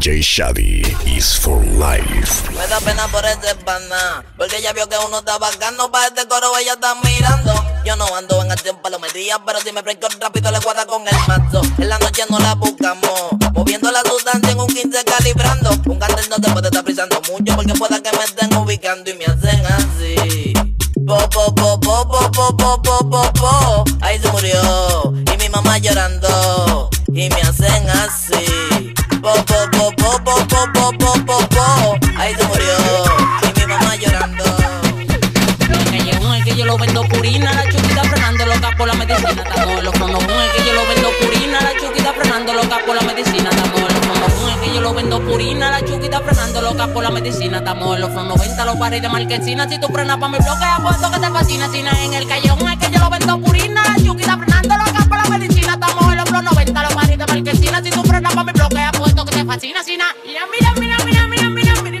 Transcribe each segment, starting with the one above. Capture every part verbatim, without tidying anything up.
Jay Shady is for life. Me da pena por este pana, porque ella vio que uno está bacano. Pa' este coro ella está mirando. Yo no ando en acción palomería, pero si me prendo rápido le guarda con el mazo. En la noche no la buscamos, moviendo la sustancia en un quince calibrando. Un cartel no te puede estar frisando mucho, porque pueda que me estén ubicando y me hacen así. Po, po, po, po, po, po, po, po, po, po. Ahí se murió, y mi mamá llorando, y me hacen así. Po, po, po, po, po, po, po, po, po, po. Ahí se murió, y mi mamá llorando. Que llegó el que yo lo vendo purina, la chuquita frenando loca por la medicina, tamor. Los monos el que yo lo vendo purina, la chuquita frenando loca por la medicina, tamor. Los monos el que yo lo vendo purina, la chuquita frenando loca por la medicina, tamor. Los noventa los barriles de marquesina, si tú frenas pa' mi bloque, apuesto que te fascina. Sina en el callejón el que yo lo vendo purina, la chuquita frenando loca por la medicina, tamor. Los noventa los barriles de marquesina, si tú frenas pa' mi bloque, apuesto que te fascina. Sina, mira, mira, mira, mira, mira, mira, mira, mira, mira.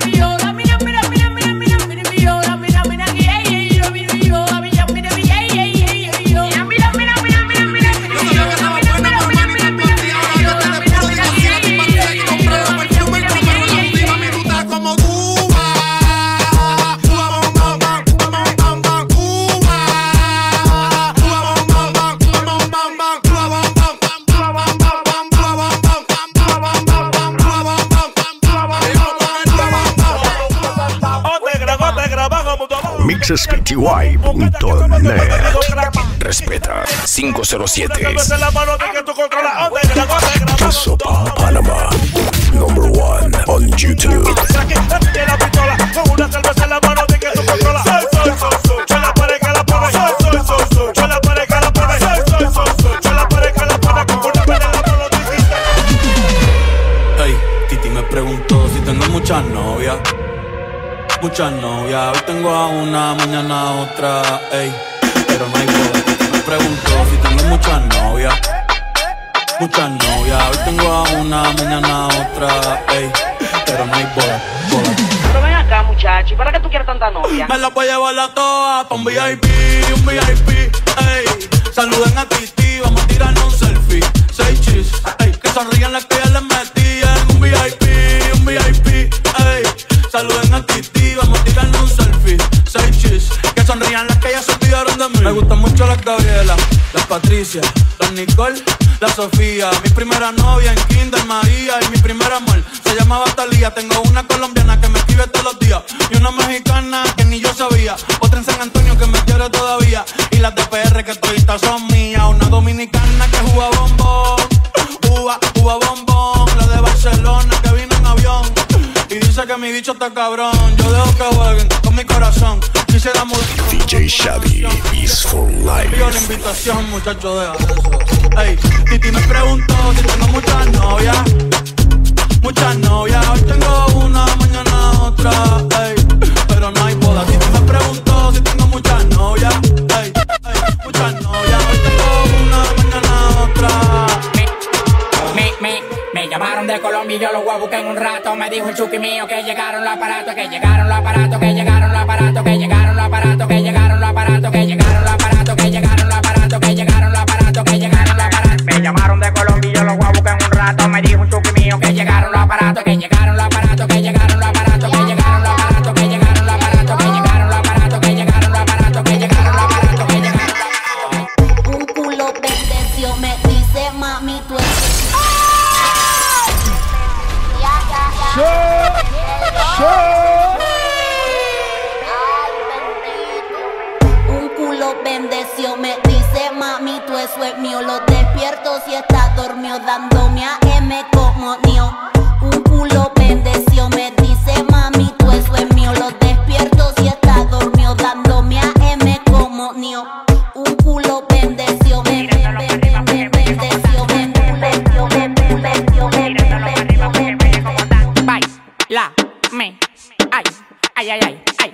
mixes p t y punto net. Respeta cinco cero siete. Queso Pa Panamá, number one on YouTube. Hey, Titi me preguntó si tengo muchas novias. Muchas novias, hoy tengo a una, mañana a otra, ey. Pero no hay boda, me pregunto si tengo muchas novias. Muchas novias, hoy tengo a una, mañana a otra, ey. Pero no hay boda, boda. Pero ven acá, muchacho, ¿y para qué tú quieres tanta novia? Me la voy a llevar la toa pa' un V I P, un V I P, ey. Saluden a Titi, vamos a tirarnos un selfie, seis chis, ey. Que sonrían las que ya les metían, un V I P, un V I P, ey. Saluden a Titi, vamos a tirarnos un selfie, seis chis, que sonrían las que ya se olvidaron de mí. Me gustan mucho las Gabriela, las Patricia, las Nicole, la Sofía. Mi primera novia en Kinder María y mi primer amor se llamaba Talía. Tengo una colombiana que me escribe todos los días y una mexicana que ni yo sabía. Otra en San Antonio que me quiere todavía y las de P R que toditas son mías. Una dominicana que juega bombón, uva, uva bombón. La de Barcelona que vino en avión y dice que mi bicho está cabrón. Yo dejo que jueguen con mi corazón. Quisiera mudar. D J Shady is for life. Yo la invitación, muchacho, deja eso. Ey, Titi me preguntó si tengo muchas novias. Muchas novias, hoy tengo una, mañana otra, ey. Pero no hay boda. Titi me preguntó si tengo muchas novias. Ey, ey, muchas novias, hoy tengo una, mañana otra. Me llamaron de Colombia y yo los voy a buscar en un rato. Me dijo el chuki mío que llegaron los aparatos, que llegaron los aparatos, que llegaron los aparatos, que llegaron los aparatos, que llegaron los aparatos, que llegaron los aparatos, que llegaron los aparatos, que llegaron los aparatos, que llegaron los aparatos. Me llamaron de Colombia y yo los voy a buscar en un rato. Me dijo el chuki mío que llegaron los aparatos, que llegaron los aparatos, que llegaron los aparatos, que llegaron los aparatos, que llegaron los aparatos, que llegaron los aparatos, que llegaron los aparatos, que llegaron los aparatos, que llegaron los aparatos. Un culo de deseo me dice mami tú eres. Yo, yo. Un culo bendeció, me dice mami, tú eso es mío. Lo despierto si está dormido, dándome a M como mío. Un culo bendeció, me dice mami, tú eso es mío. Lo despierto si está dormido, dándome a M como mío. Un culo bendeció, me bendeció, me bendeció, me bendeció, me bendeció. La, me, ay, ay, ay, ay, ay.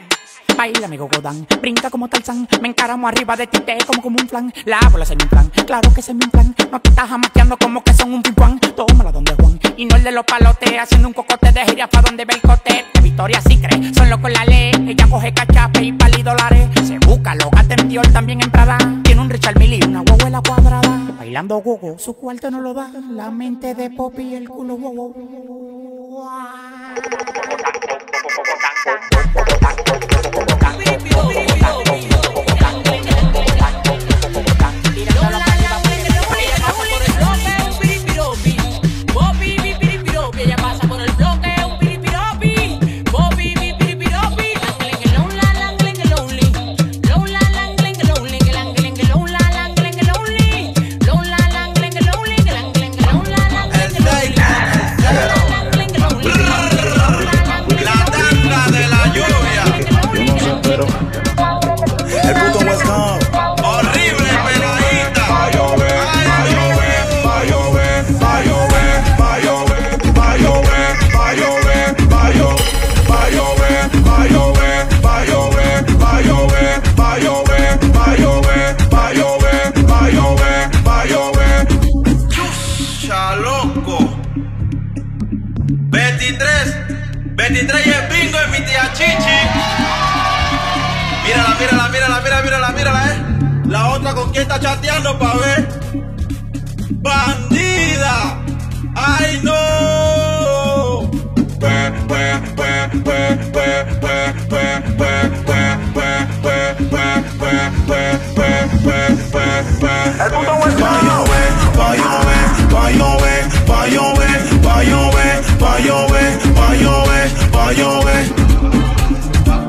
Baila mi gogodán, brinca como Tarzán. Me encaramo arriba de ti, te como como un flan. La bola se me un plan, claro que se me un plan. No te estás jamaqueando como que son un pimpuán. Tómala donde Juan, y no el de los palotes. Haciendo un cocote de jirafa donde ve el cote. De Victoria sí cree, son locos la ley. Ella coge cachape y pali dólares. Se busca, lo gata en Dior, también en Prada. Tiene un Richard Mille y una guaguela cuadrada. Bailando gogo, su cuarto no lo da. La mente de Poppy y el culo gogo. veintitrés es bingo en mi tía Chichi. Mírala, mírala, mírala, mírala, mírala, mírala, eh. La otra con quien está chateando pa' ver. ¡Bandida! ¡Ay, no!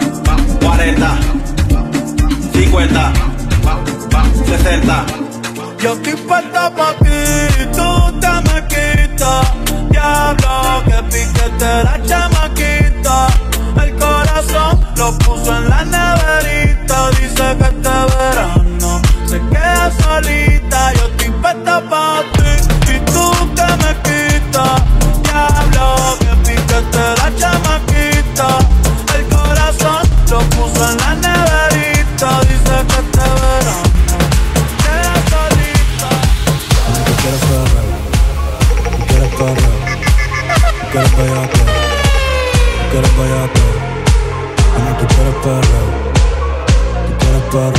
El puto cuarenta, cincuenta, sesenta. Yo estoy puesta pa' ti, tú te me quitas. Diablo, que piquete la chamaquita. El corazón lo puso en la neverita. Dice que este verano se queda solita. Yo estoy puesta pa' ti y tú te me quitas. Diablo, que piquete la chamaquita. El corazón lo puso en la neverita. Dice que este verano quiero perreo, quiero perreo, tú quieres perreo, tú quieres perreo,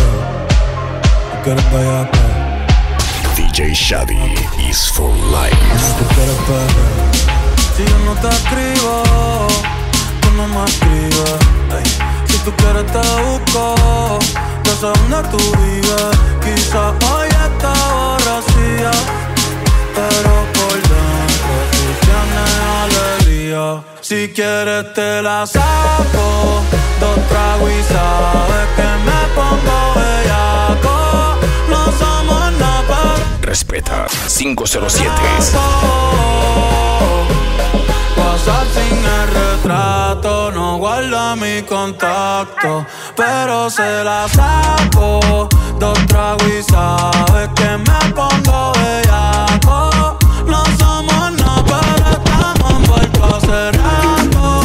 tú quieres perreo. D J Shady is for life. Tú quieres perreo. Si yo no te escribo, tú no me escribes. Ay. Si tú quieres te busco, ya sabes dónde tú vives. Quizás hoy está borracía, pero por dentro alegría. Si quieres te la saco, dos tragos y sabes que me pongo bellaco. No somos nada para... Respeta cinco cero siete. Pasar sin el retrato, no guarda mi contacto, pero se la saco, dos tragos y sabes que me pongo bellaco. No somos nada para... Hace rato,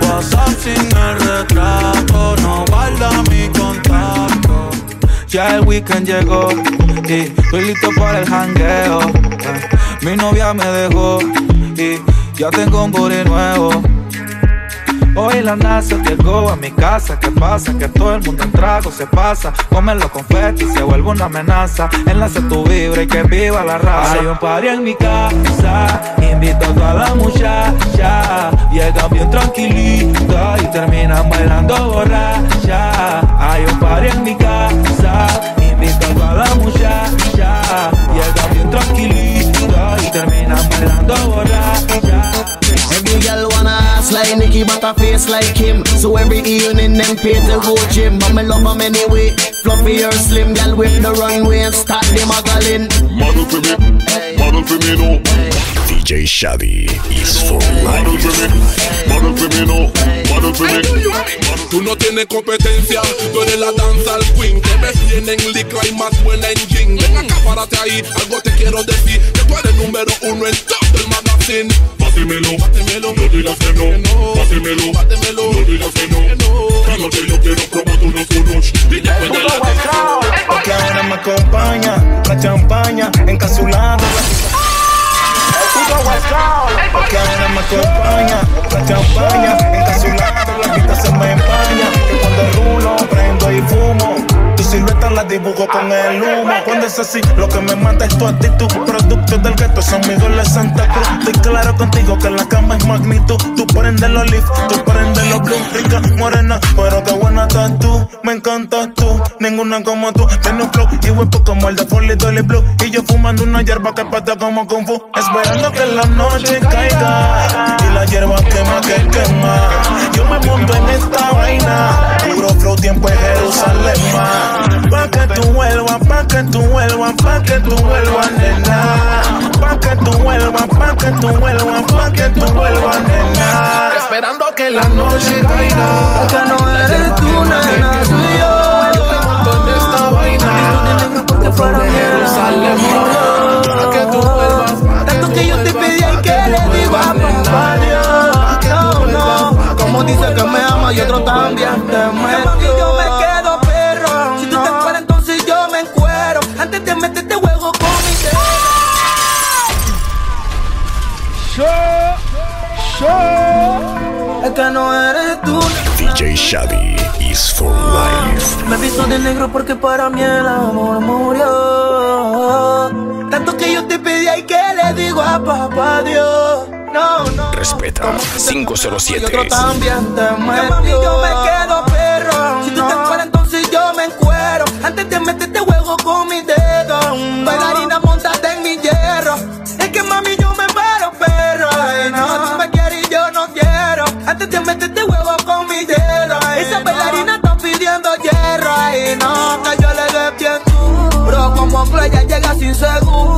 WhatsApp sin el retrato, no guarda mi contacto. Ya el weekend llegó y estoy listo para el jangueo. eh, Mi novia me dejó y ya tengo un booty nuevo. Hoy la NASA llegó a mi casa. ¿Qué pasa? Que todo el mundo en trago se pasa. Comen los confetis, se vuelve una amenaza. Enlace tu vibra y que viva la raza. Hay un party en mi casa, invito a toda la muchacha. Llegan bien tranquilita y terminan bailando borracha. Hay un party en mi casa, invito a toda la muchacha. Llegan bien tranquilita y terminan bailando borracha. Every girl wanna ass like Nicki, but her face like him. So every evening them pay the whole gym. But me love them anyway, fluffy or slim. Girl whip the runway and start the modeling. Model for me, model for me no. D J Shady is for life. Model for me, model for me no, model for me. Tú no tienes competencia, tú eres la danza al queen. Te ves bien en licra y más buena en jean. Ven acá, párate ahí, algo te quiero decir. Que tú eres número uno en top del magazine. Pátemelo, pátemelo, no digas que no. Pátemelo, pátemelo, no digas que no. Claro que yo quiero probar unos unos. Porque ahora me acompaña la champaña encasulada. Porque ahora me acompaña la champaña encasulada. La vista se me empaña, que cuando rulo prendo y fumo. Tu silueta gustan, las dibujo con el humo. Cuando es así, lo que me mata es tu actitud. Productos del gueto son mis goles Santa Cruz. Estoy claro contigo que la cama es magnitud. Tú prendes los leaf, tú prendes los blue. Rica, morena, pero qué buena estás tú. Me encantas tú, ninguna como tú. Tiene un flow y huepo como el de Folly Dolly Blue. Y yo fumando una hierba que pata como Kung Fu. Esperando que la noche caiga y la hierba quema que quema. Yo me monto en esta vaina, puro flow, tiempo en Jerusalén, ma. Pa' que tú vuelvas, pa' que tú vuelvas, pa' que tú vuelvas, nena. Pa' que tú vuelvas, pa' que tú vuelvas, pa' que tú vuelvas, nena. Esperando que la noche caiga, porque no eres tú, nena, soy yo. Yo te monto en esta vaina, tú tienes que fuera de Jerusalén, ma. Pa' que tú vuelvas, tanto que yo te pedí y que le digo a papá Dios. Como dice que me ama y otro también te meto. Y yo me quedo perro. Si tú te encueras, entonces yo me encuero. Antes de meterte juego con mi dedo. Yo, yo. Es que no eres tú. D J Shady is for life. Me visto de negro porque para mí el amor murió. Tanto que yo te pedí y que le digo a papá Dios. No, no. Respeta cinco cero siete. Y otro también te mami, yo me quedo perro. Si tú no te encueras, entonces yo me encuero. Antes de meterte juego con mis dedos. No. Bailarina, montate en mi hierro. Es que mami, yo me paro, perro. Ay, no. No, tú me quieres y yo no quiero. Antes de meterte juego con mis dedos. Ay, esa no. Bailarina está pidiendo hierro. Ay, no, que yo le dé bien duro. Como playa llega sin seguro.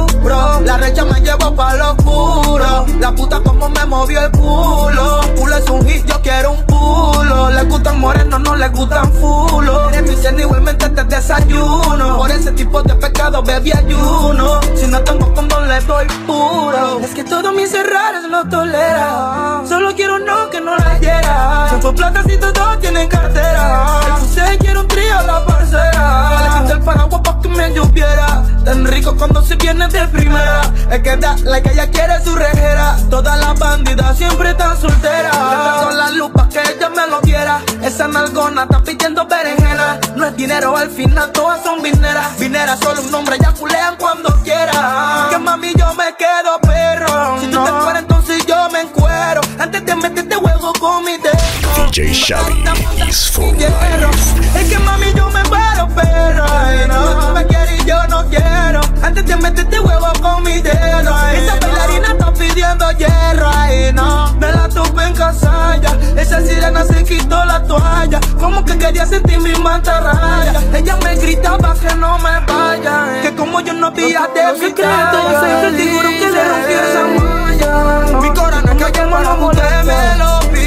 La recha me llevo pa' lo oscuro. La puta como me movió el culo. Culo es un hit, yo quiero un culo. Le gustan morenos, no le gustan fulos. Eres mi cena, igualmente te desayuno. Por ese tipo de pecado, bebí ayuno. Si no tengo condón, le doy puro. Es que todos mis errores lo tolera. Solo quiero no que no la hiera. Se fue plata si todos tienen cartera. Ustedes quieren un trío la parcera. Le quito el paraguas pa' que me lloviera. Tan rico cuando se viene de primera. Es que da la que ella quiere su rejera. Todas las bandidas siempre están solteras. Tanto las lupas que ella me lo diera. Esa nalgona está pidiendo berenjena. No es dinero, al final todas son vineras. Vineras, solo un nombre, ya culean cuando quiera. Que mami, yo me quedo perro. Si tú no te encueras, entonces yo me encuero. Antes de meterte juego con mi dedo. D J Shady is for life. Es que mami, yo me muero, perro. Ay, no, tú me quieres y yo no quiero. Antes de meterte juego con mi dedo. Esa bailarina está pidiendo hierro, ahí no, me la tupe en casalla. Esa sirena se quitó la toalla. Como que quería sentir mi mantarraya. Ella me gritaba que no me vaya. Que como yo no pilla de mi secreto, el tiburón que le rompió esa malla. Mi corona que llama la mujer me lo pide.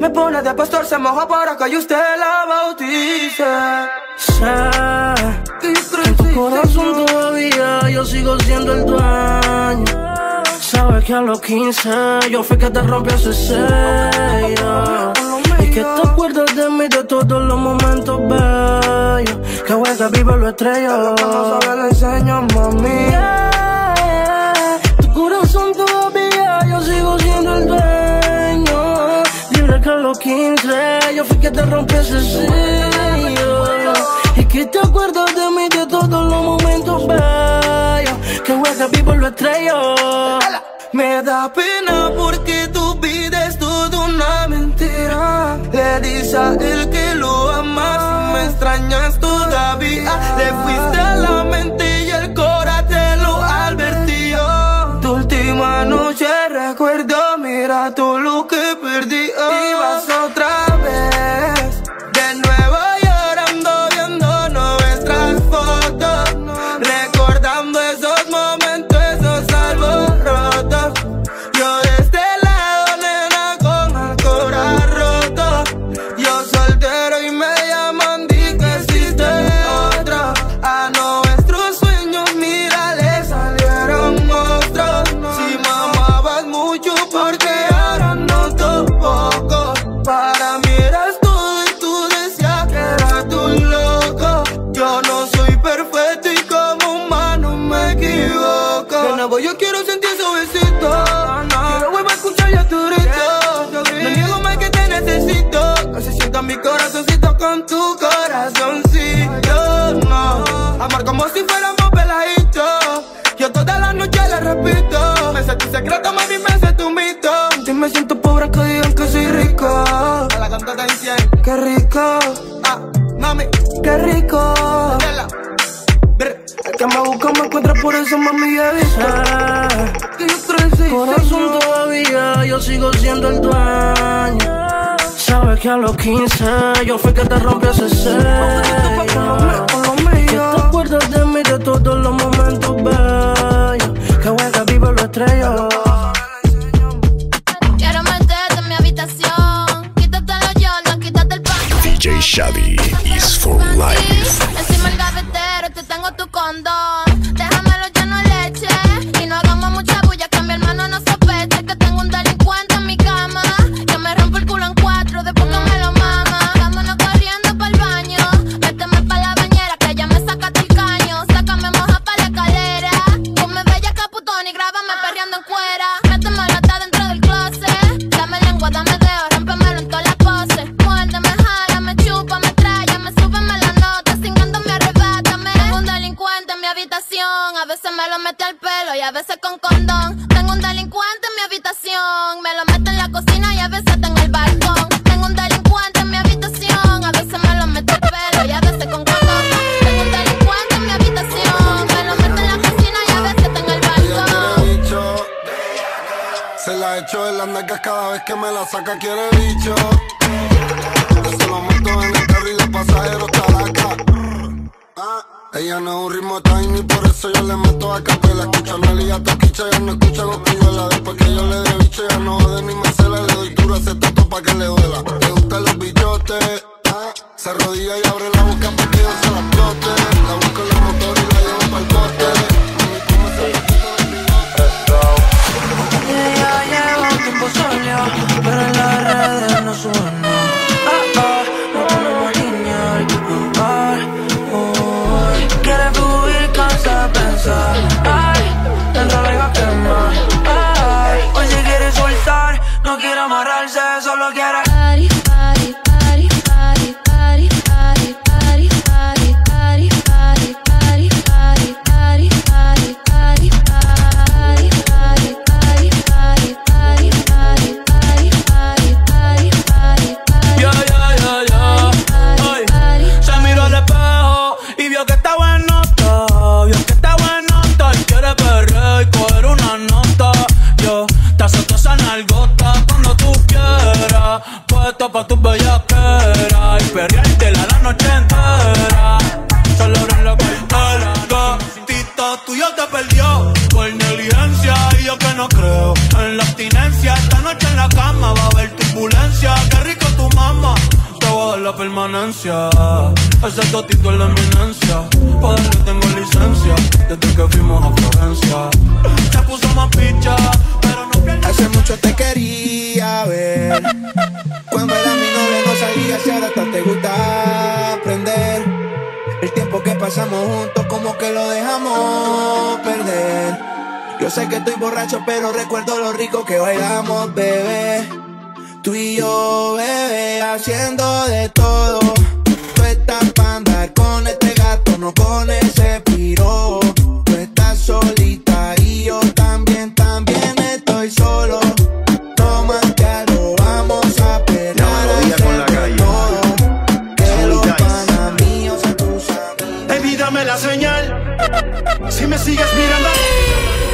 Me pone de pastor, se moja para que usted la bautice. En tu corazón todavía yo sigo siendo el dueño. Sabes que a los quince yo fui que te rompí ese sello. Y que te acuerdas de mí de todos los momentos bellos. Que vuelta viva lo estrello. No sabes le enseño, mami. Yeah. Tu corazón todavía yo sigo siendo el dueño. Dile que a los quince yo fui que te rompí ese sello. Y que te acuerdas de mí de todos los momentos bellos. Que vuelta vivo lo estrello. Me da pena porque tu vida es toda una mentira. Le dices a él que lo amas y me extrañas todavía. Le fuiste a la mente y el cora te lo advertió. Tu última noche recuerdo, mira todo lo que perdí. Y vas otra vez de nuevo llorando, viendo nuestras fotos, recordando esos momentos. Soltero y me llaman, di que existe otra. Ah, no, es como si fuéramos peladitos. Yo toda la noche le repito, me sé tu secreto, mami, me sé tu mito. Si me siento pobre aunque digan que soy rico. A la cantata dice, qué rico, ah, mami, qué rico. El que me busca me encuentra, por eso mami ya avisa que yo crecí. Corazón, todavía yo sigo siendo el dueño. Sabes que a los quince yo fui que te rompí ese sello. Que te acuerdas de mí, de todos los momentos bellos. Que vuelta vivo lo estrello. Quiero meterte en mi habitación. Quítate los yolos, quítate el pan. D J Shady is for life. Encima el gavetero te tengo tu condón. Déjamelo lleno de leche y no hagamos mucha bulla, que mi hermano no sospeche que tengo un delincuente en mi cama. Que me rompo el culo en cuatro después que me lo mama. Vámonos corriendo pa'l baño, méteme pa' la bañera que ya me sacaste el caño. Sácame moja pa' la escalera, ponme bella caputón y grábame perreando en cuera. Méteme lata dentro del closet, dame lengua, dame dedo, rómpemelo en todas las poses. Muérdeme, jálame, chúpame, tráyame, súbeme la nota, cingándome, arrebátame. Tengo un delincuente en mi habitación, a veces me lo mete al pelo y a veces con condón. Tengo un delincuente en mi habitación, me lo mete en la cocina y a veces tengo el balcón. Tengo un delincuente en mi habitación, a veces me lo meto al pelo y a veces con condón. Tengo un delincuente en mi habitación, me lo meto en la cocina y a veces tengo el balcón. Se la echo de las nalgas cada vez que me la saca, quiere bicho. Yo se lo monto en el carro y los pasajeros caraca. Ella no es un ritmo tiny, por eso yo le meto a capela. Escucha no liga toquicha, ya no escucha costilluela. Después que yo le dé bicho, ya no jode ni me cela. Le doy duro a ese tato pa' que le duela. Le gustan los bichotes, ah. Se arrodilla y abre la boca pa' que yo se la explote. La busco en el motor y la llevo pa'l bote. Yeah, ya llevo un tiempo solo, pero en las redes no suena. Ay, tanta vega que más. Ay, hoy se quiere soltar, no quiere amarrarse, solo quiere. Party, party, party, party, party, party, party, party, party, party, party, party, party, party, party, party, party, party, party, party, party, party, party, party, party, party. Yo, yo, yo, yo. Ay, se miró al espejo y vio que estaba en nota, vio que estaba en nota. Quiere perrear y coger una nota. Yo te acepto esa nalgota cuando tú quieras. Puesto pa' tus bellaqueras y perreártela la noche entera. Solo en la cartera. Gatita tuyo te perdió por negligencia y yo que no creo en la abstinencia. Esta noche en la cama va a haber turbulencia. Qué rico tu mamá, te voy a dar la permanencia. Ese totito es la eminencia, padre tengo licencia. Desde que fuimos a Florencia se puso más picha, pero no pierde. Hace mucho te quería ver, cuando era mi novia no salía. Si ahora hasta te gusta aprender, el tiempo que pasamos juntos como que lo dejamos perder. Yo sé que estoy borracho, pero recuerdo lo rico que bailamos, bebé. Tú y yo, bebé, haciendo de todo. Tú estás pa' andar con este gato, no con ese piro. Tú estás solita y yo también, también estoy solo. Tómate algo, vamos a pelear con la calle. Todo, que los panas míos a tus amigos. Baby, dame la señal. Si me sigues mirando,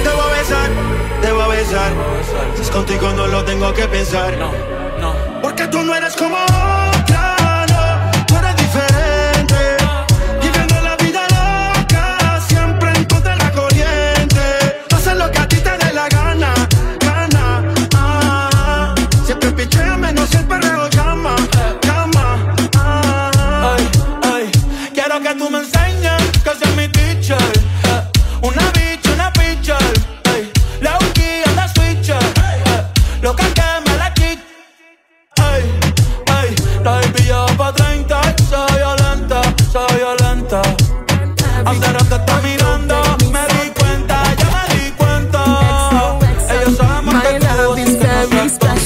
te voy a besar, te voy a besar. Si es contigo no lo tengo que pensar. No, no. Porque tú no eres como otra, no. Tú eres diferente. Viviendo la vida loca, siempre en contra de la corriente. Haces lo que a ti te dé la gana, gana. Ah, siempre pichea menos siempre reo llama, llama. Ah, ay, ay. Quiero que tú me enseñes que seas mi teacher. Una bitch, una pitcher, ey. La urquía, la switcher, ey. Lo que me la kick, ey, ey. La he pillado pa' treinta, soy violenta, soy violenta. Hace rato está mirando, me di cuenta, ya me di cuenta. Ellos saben más que tú, así que no la mientas.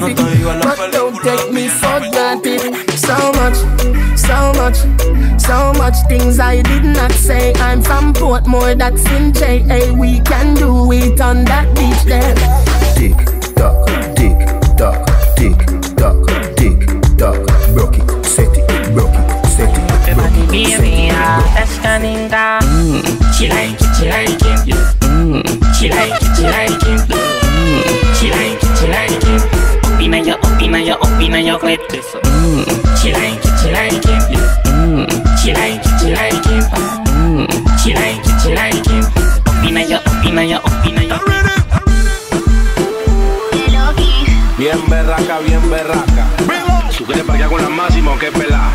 No te digo en la película, no me la mientas. So much, so much. much, so much things I did not say. I'm from Portmore, that's in J A. We can do it on that beach there. Tick tock, tick tock, tick tock, tick tock. Broke it, set it, broke it, set it, broke it, set it. That's stunning, da. She like it, she like it. She like it, she like it. She like it, she like it. Opina yo, opina yo, opina yo, let's. She like it, she like it. She like it, she like it. She like it, she like it. Opina yo, opina yo, opina yo. Bien berraca, bien berraca. Súbete para allá con la máxima, que pelá.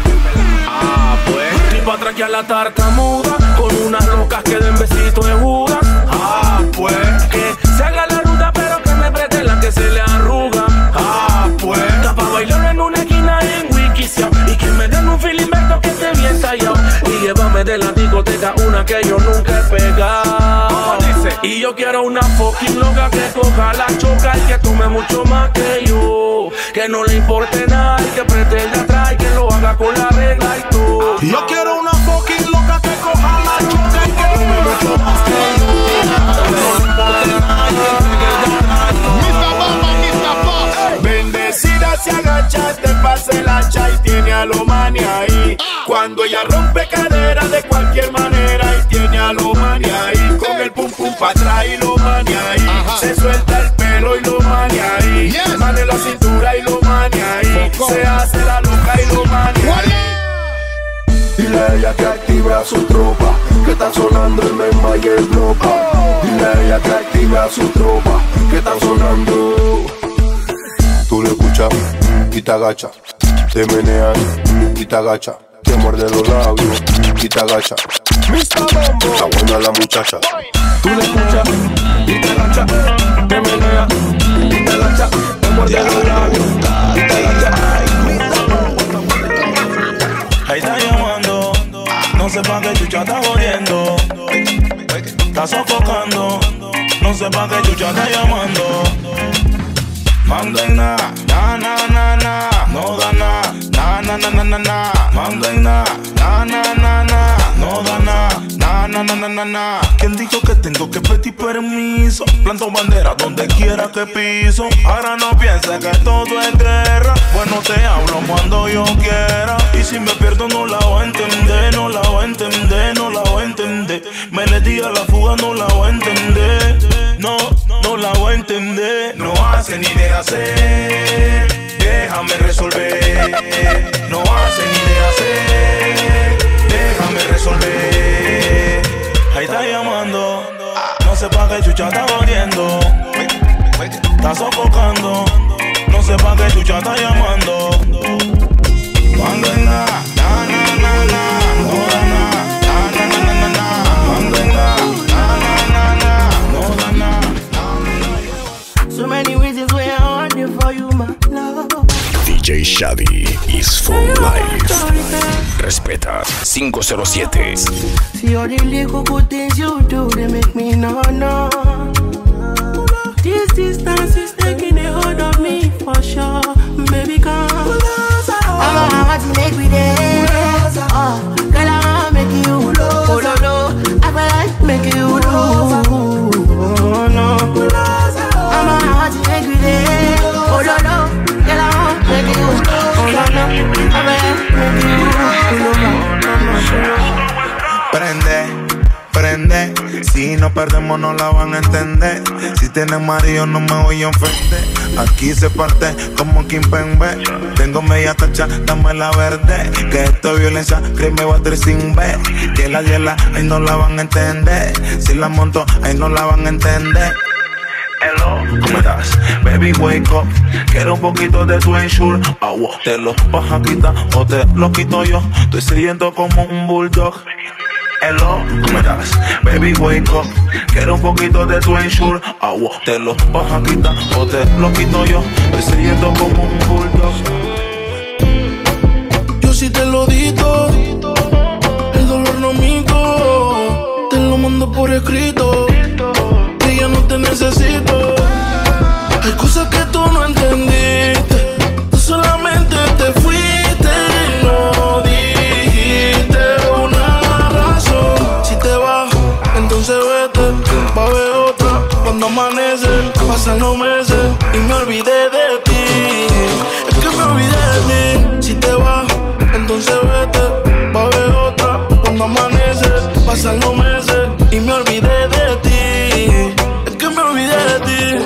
Ah, pues. Tripa atraque a la tartamuda, con unas locas que den besitos de judas. Ah, pues. Que se haga la ruta, pero que me preste la que se le arruga. Ah, pues. Capa bailar en una esquina en Wikisao y que me den un filimberto que esté bien tallado. Y llévame de la discoteca una que yo nunca he pegado. Y yo quiero una fucking loca que coja la choca y que tome mucho más que yo, que no le importe nada y que pretenda atrás y que lo haga con la regla y todo. Yo quiero una fucking loca que coja la choca y que tome mucho más que yo, que no le importe nada y que pretenda atrás. Bendecida se agacha, te pasa el hacha y tiene a lo mani ahí. Cuando ella rompe cadera de cualquier manera y tiene a lo mani ahí. Con el pum pum pa' atrás y lo mani ahí. Se suelta el pelo y lo mani ahí. Mane la cintura y lo mani ahí. Se hace la loca y lo mani ahí. Dile a ella que active a su tropa, que está sonando el memba y el ropa. Dile a ella que active a su tropa, que está sonando. Tú lo escuchas y te agachas, te meneas y te agachas, te muerde los labios y te agacha. Mister Bombo, está buena la muchacha. Tú le escuchas y te agacha, te menea y te agacha, te muerde los labios y te agacha. Ahí está llamando, no sepa que chucha está jodiendo, está sofocando, no sepa que chucha está llamando. Manden na, na na na na, no da na, na na na na na. Manden na, na na na na, no da na, na na na na na. ¿Quién dijo que tengo que pedir permiso? Planto bandera donde quiera que piso. Ahora no pienses que todo es guerra. Bueno te hablo cuando yo quiera. Y si me pierdo no la voy a entender, no la voy a entender, no la voy a entender. Me le di a la fuga, no la voy a entender. No, no la voy a entender. No hace ni de hacer, déjame resolver. No hace ni de hacer, déjame resolver. Ahí está llamando, no sepa que chucha está jodiendo, está sofocando, no sepa que chucha está llamando. Manden na, na na na na, no da na, na na na na na. Manden na, na na na na. So many reasons why I want you for you, my love. D J Shady is for life. Respeta five oh seven. See all the little good things you do, they make me no, no. This distance is taking a hold of me for sure. Baby, come. I want to make me there. Oh, girl, I want to make you. Oh, no, no. I want to make you. Prende, prende. Si nos perdemos no la van a entender. Si tienes marido no me voy a ofender. Aquí se parte como Kim Pembe. Tengo media tacha, dame la verde. Que esto es violencia, créeme va a tres sin ver. Que la hiela, ahí no la van a entender. Si la monto, ahí no la van a entender. Hello, ¿cómo estás? Baby, wake up. Quiero un poquito de tu ensure. Agua, te lo vas a quitar o te lo quito yo. Estoy siguiendo como un bulldog. Hello, ¿cómo estás? Baby, wake up. Quiero un poquito de tu ensure. Agua, te lo vas a quitar o te lo quito yo. Estoy siguiendo como un bulldog. Yo sí te lo dito. El dolor no miento. Te lo mando por escrito. Ya no te necesito. Hay cosas que tú no entendiste. Tú solamente te fuiste y no dijiste. Pasan los meses y me olvidé de ti. Es que me olvidé de mí. Si te vas, entonces vete, va a haber otra cuando amanece. Pasan los meses y me olvidé de ti. Es que me olvidé de ti.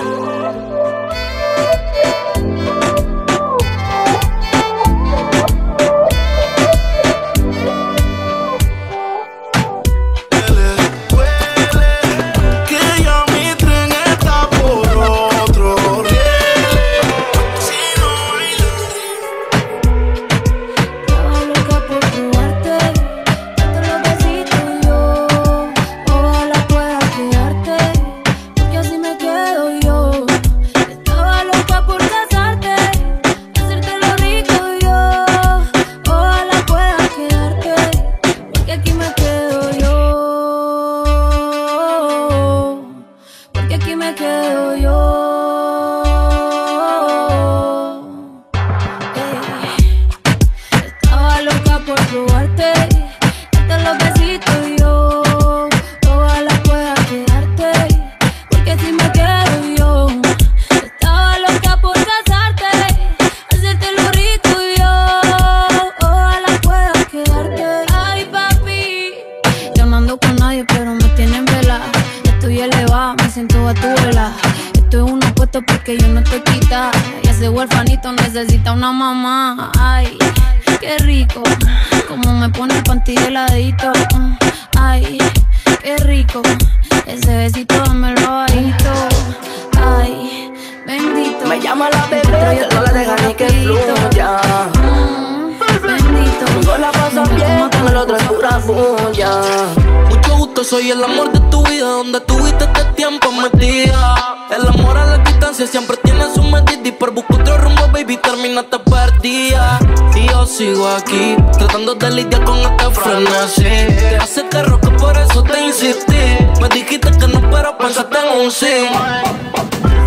Sigo aquí, tratando de lidiar con este frenesí. Te hace que roque, por eso te insistí. Me dijiste que no, pero pensaste en un sí.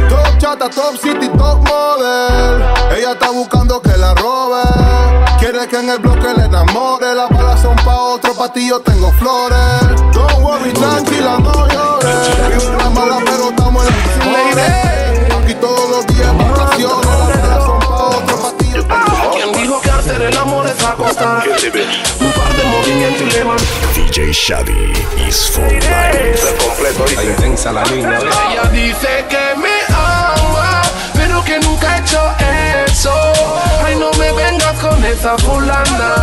Top chata, top city, top model. Ella está buscando que la robe. Quiere que en el bloque le enamore. Las balas son pa' otro, pa' ti yo tengo flores. Don't worry, tranquila, no llores. Es una mala, pero estamos en el mejores. Aquí todos los días vacaciones. Las balas son pa' otro, pa' ti yo tengo flores. El amor es a costa. Un par de movimientos y levanta. D J Shady is for life. Completo y intensa la línea. Ella dice que me ama, pero que nunca he hecho eso. Ay, no me vengas con esa fulana,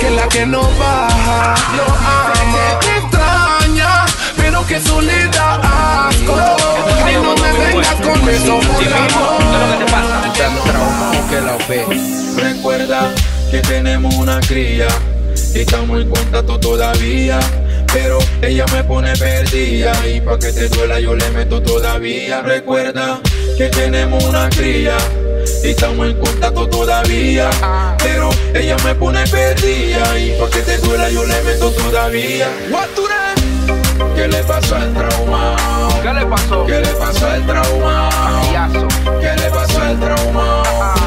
que es la que no baja. No ama, que te extraña, pero que su le da asco. Ay, no me vengas con eso fulana, que no baja. Que la fe. Recuerda que tenemos una cría y estamos en contacto todavía, pero ella me pone perdida y pa' que te duela yo le meto todavía. Recuerda que tenemos una cría y estamos en contacto todavía, pero ella me pone perdida y pa' que te duela yo le meto todavía. ¿Qué le pasó al trauma? ¿Qué le pasó? ¿Qué le pasó al trauma? ¿Qué le pasó al trauma?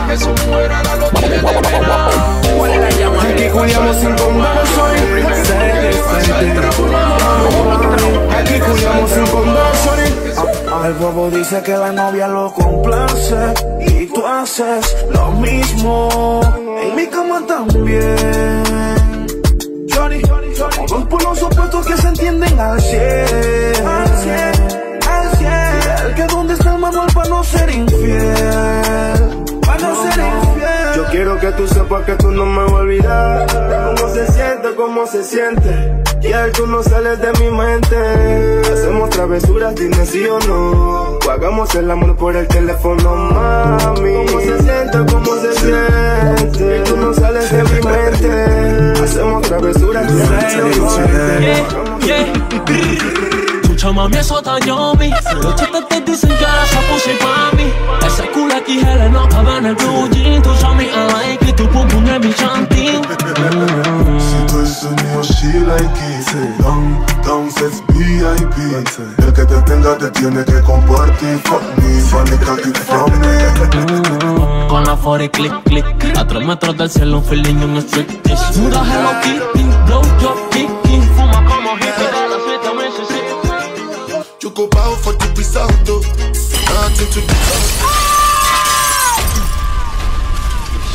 Que su mujer ahora lo tiene de pena. ¿Cuál es la llama? Aquí culiamos sin converso y aquí culiamos sin converso. El bobo dice que la novia lo complace y tú haces lo mismo. En mi cama también. Vamos por los opuestos que se entienden al cien. Al cien, al cien. El que donde está el manual para no ser infiel. Para no, no ser infiel. Yo quiero que tú sepas que tú no me vas a olvidar. Cómo se siente, cómo se siente. Y tú no sales de mi mente. Hacemos travesuras, dime sí o no. O hagamos el amor por el teléfono, mami. Cómo se siente, cómo se siente. Y tú no sales de mi mente. Hacemos travesuras, dime sí o no. Yeah, yeah. Escucha mami, eso dañó mi. Los chatas te dicen que ahora se puso mami. Ese culo aquí L no cabe en el blue jean. Tú sos mi like y tu pum pum es mi chantín. She like it, down, down says V I P. El que te tenga te tiene que compartir. Fuck me, vanica aquí from me. Con la forty click click. A tres metros del cielo un feeling y un striptease. Muda Hello Kitty, blow job kiki. Fuma como hippie, de la suite a Mississippi. You go bow for the risotto. Not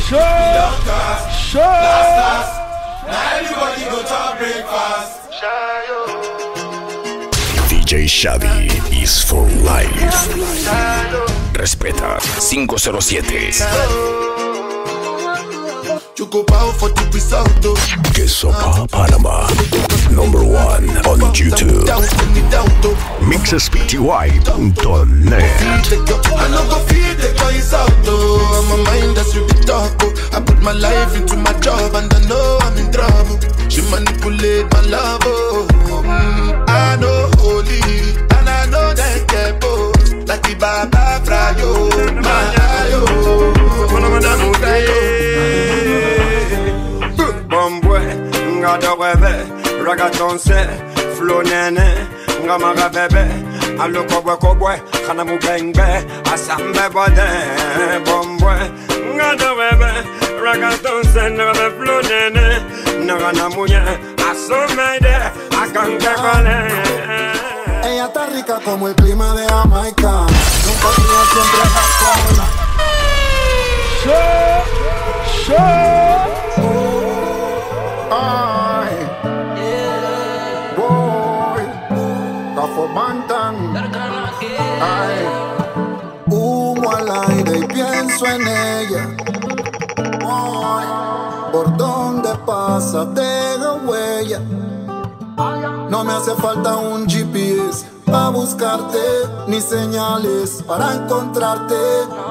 Show! Show! Now everybody go to breakfast. D J Shady is for life. Respeta cinco cero siete. You go out for the result. Que sopa Panama, number one on YouTube. mixes p t y punto net. I no go feed the guys out. My mind as you be talk. I put my life into my job and I know I'm in trouble. She manipulate my love. I know holy and I know that kepo. Like the Baba Frayo, my ayo. Ngada webe, ragatonse, flow nene, ngamaga bebe, alokobwe kobwe, kana mubengbe, asambe bode, bombwe, ngada webe, ragatonse, ngamaga flow nene, ngana muye, asome de, akanke kole. Ella está rica como el clima de Jamaica, nunca tiene siempre la cola. Show, show. Ay, humo al aire y pienso en ella. Ay, por donde pasa deja huella. No me hace falta un G P S para buscarte, ni señales para encontrarte.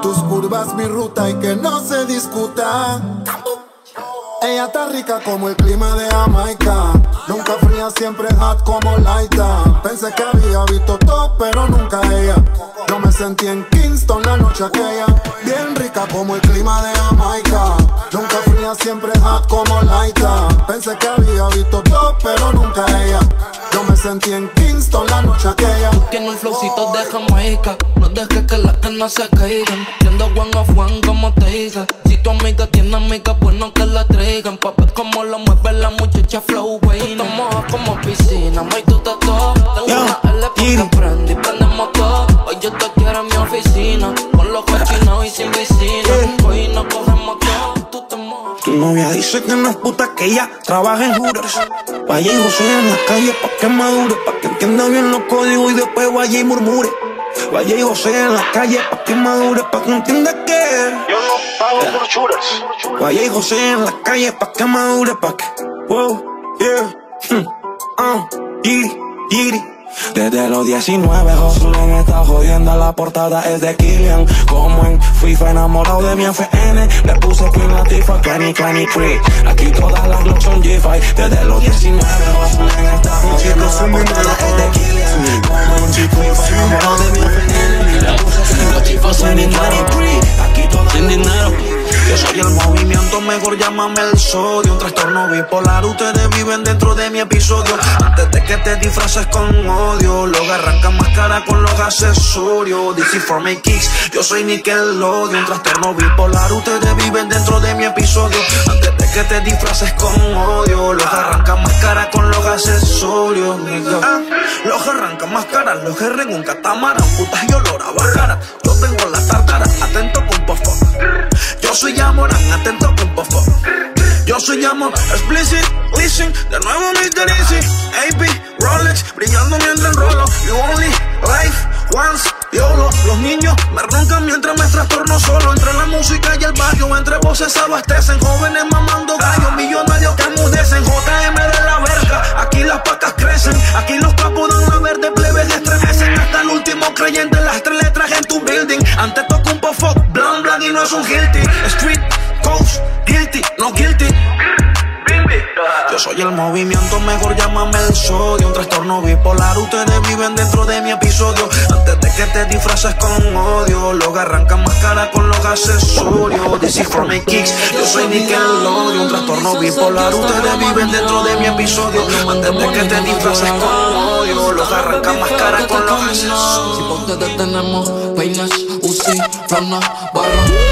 Tus curvas mi ruta y que no se discuta. Ella está rica como el clima de Jamaica. Nunca fría, siempre hot como Laita. Pensé que había visto todo, pero nunca ella. Yo me sentí en Kingston la noche aquella. Bien rica como el clima de Jamaica. Nunca fría, siempre hot como Laita. Pensé que había visto todo, pero nunca ella. Yo me sentí en Kingston la noche aquella. Tiene un flowcito de Jamaica. No dejes que las canas se caigan. Siendo one of one como te hice. Si tu amiga tiene amiga, pues no que la traigan. Pa' ver cómo lo mueve la muchacha flow, wey. Tú te mojas como piscina, may tú te to. Tengo una L porque prende y prendemos todo. Hoy yo te quiero en mi oficina, con los cochinos y sin vecina. Hoy no cogemos todo, tú te mojas. Tu novia dice que no es puta, que ella trabaja en Hooters. Vaya y josea en las calles pa' que madure, pa' que entienda bien los códigos y después vaya y murmure. Vaya y josea en las calles pa' que madure, pa' que entienda que yo no pago por churas. Vaya y josea en las calles pa' que madure, pa' que wow. Yeah, mm. uh, giri, giri. Desde los diecinueve Josulen está jodiendo. La portada es de Killian. Como en FIFA enamorado de mi F N. Le puse Queen Latifah, Clanny, Clanny, Cree. Aquí todas las Glocks son G cinco. Desde los diecinueve Josulen está jodiendo. La portada es de Killian. Como en FIFA enamorado de mi F N. Le puse Queen Latifah, Clanny, Clanny, Cree. Aquí todas sin dinero. Yo soy el movimiento, mejor llámame el sodio. Un trastorno bipolar, ustedes viven dentro de mi episodio. Antes de que te disfraces con odio, luego arrancan más cara con los accesorios. This is for my kicks, yo soy Nickelodeon. Un trastorno bipolar, ustedes viven dentro de mi episodio. Antes de que te disfraces con odio, luego arrancan más cara con los accesorios. Ah, los arrancan más cara, los herren un catamarán. Putas y olor a bajara, yo tengo la tartara. Atento con pofón, yo soy Yamoran, atento con pofo. Yo soy Yamoran, explicit, listen, de nuevo mister Easy. A P, Rolex, brillando mientras enrolo. You only life once, YOLO. Los niños me roncan mientras me trastorno solo. Entre la música y el barrio, entre voces se abastecen. Jóvenes mamando gallos, millonarios que enmudecen. J M de la verga, aquí las pacas crecen. Aquí los capos dan la verde, plebes se estremecen. Hasta el último creyente, las tres letras en tu building. Antes toco un pofo, blan blan y no es un guilty. Street, coast, guilty, no guilty. Yo soy el movimiento, mejor llámame el sodio. Un trastorno bipolar, ustedes viven dentro de mi episodio. Antes de que te disfraces con odio, luego arrancan más cara con los accesorios. This is for my kicks, yo soy Nickelodeon. Un trastorno bipolar, ustedes viven dentro de mi episodio. Antes de que te disfraces con odio, luego arrancan más cara con los accesorios. Si vos te detenemos, peinas, Uzi, Flana, barra.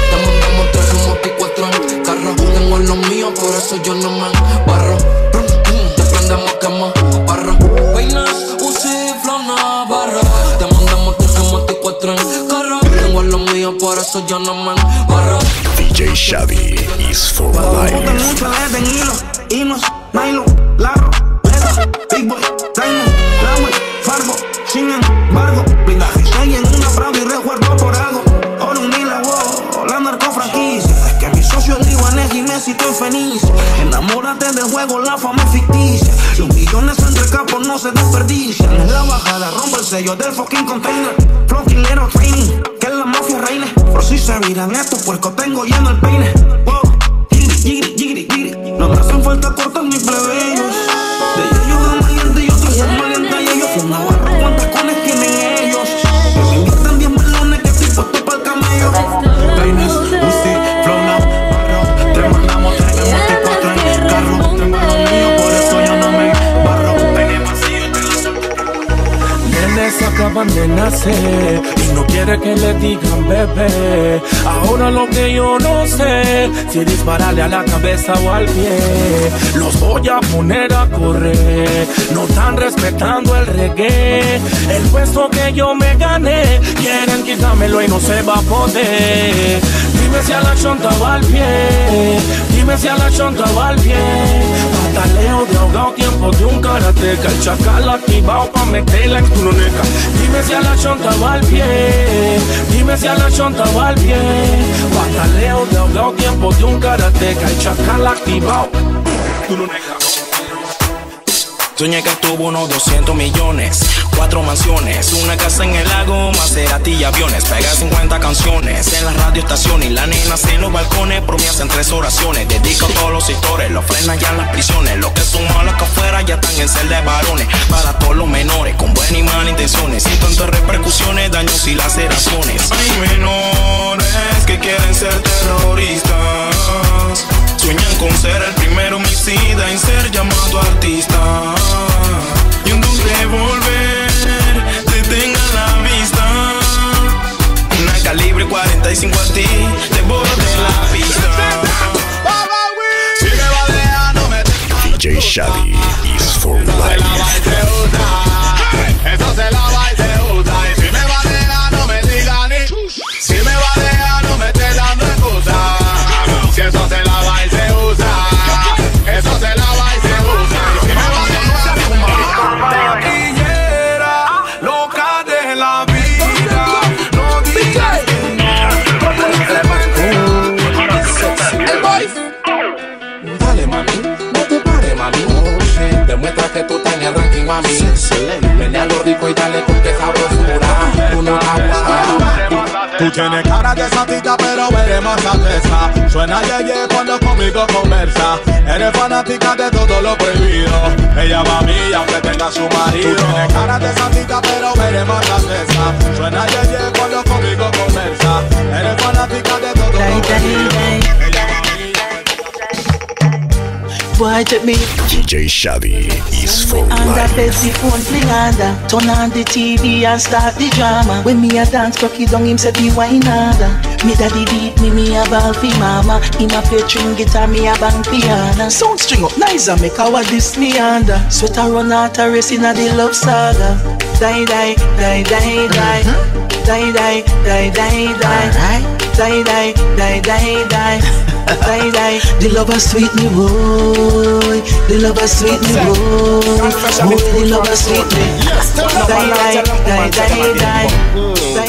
Te mandamos tres, somos aquí cuatro en carro. Tengo lo mío, por eso yo no me barro. Te prendemos cama, barro. Vainas, Uzi, Flona, barra. Te mandamos tres, somos aquí cuatro en carro. Tengo frío, por eso yo no me borro. D J Shady is for life. Me gusta mucho, le den hilo, hinos, nylon, largo, ledo, big boy, diamond, flower, fargo, sin embargo, blindaje, estoy en una Prado y resguardo por algo, oro un hilo, wow, la narcofranquicia, es que mi socio es libanés y Messi, estoy feliz, enamórate del juego, la fama es ficticia, los millones entre capos no se desperdician, es la bajada, rompe el sello del fucking container, flotilero training, que la mafia reina, por si se miran estos puercos tengo lleno el peine, wow, giri, giri, giri, giri, no me hacen falta cortar mis plebeyos, de ellos yo jamás y yo soy el maliente y ellos son navarros, cuántas cones tienen ellos, que me invitan diez melones que estoy puesto pa'l camello, peines, Uzi, flow now, barro, te mandamos tres en multicuatro en carro, tengo lo mío, por eso yo no me barro, peines vacío, te lo soy, nenes acaban de nacer, no quiere que le digan bebé. Ahora lo que yo no sé, si dispararle a la cabeza o al pie. Los voy a poner a correr. No están respetando el reggae. El puesto que yo me gané, quieren quitármelo y no se va a poder. Dime si a la chonta va al pie. Dime si a la chonta va al pie. Pataleo de ahogado, tiempo de un karateca. El chacal activado pa' meterla en tu neca. Dime si a la chonta va al pie. Dime si a la chonta va al pie. Bataleo de ahogado, tiempo de un karateca. El chacal activado. Tú no negas. Soñé que tuvo unos doscientos millones, cuatro mansiones, una casa en el lago, Maserati y aviones. Pega cincuenta canciones en las radioestaciones, la nena en los balcones, promesas en tres oraciones. Dedico a todos los sectores, los frenan ya en las prisiones. Los que son malos que afuera ya están en celda de varones. Para todos los menores, con buenas y malas intenciones, sin tantas repercusiones, daños y laceraciones. Hay menores que quieren ser terroristas, sueñan con ser el primer homicida en ser llamado artista. Y un revólver te tenga la vista, una calibre cuarenta y cinco a ti, te borde la pista. Si me balea, no me tengo. D J Shady is for life. Eso se la va y se usa. Y si me balea, no me digan ni. Si me balea, no me esté dando excusa. Si eso se la va y se usa. Eso se la va y se usa. Demuestra que tú estás en el ranking, mami. Vene a lo rico y dale con que sabrosura. Tú no aguas. Tú tienes cara de santita, pero eres más atesa. Suena Yeye cuando conmigo conversa. Eres fanática de todo lo prohibido. Ella va a mí, aunque tenga su marido. Tú tienes cara de santita, pero eres más atesa. Suena Yeye cuando conmigo conversa. Eres fanática de todo lo prohibido. Ella va a mí. D J Shady is for life. And I bet the phone fling. Turn on the T V and start the drama. When me a dance cocky down, him said me wine harder. Me daddy beat me, me a ball fi mama. Him a play string guitar, me a bang piano. Sound string up nice and make our this me under. Sweat a run out a race inna the love saga. Die die die die die. Die die die die die. Die die die die die. Die, die. The lover sweet me boy, the lover sweet me boy, boy the lover sweet me. Die, die, die, die, die.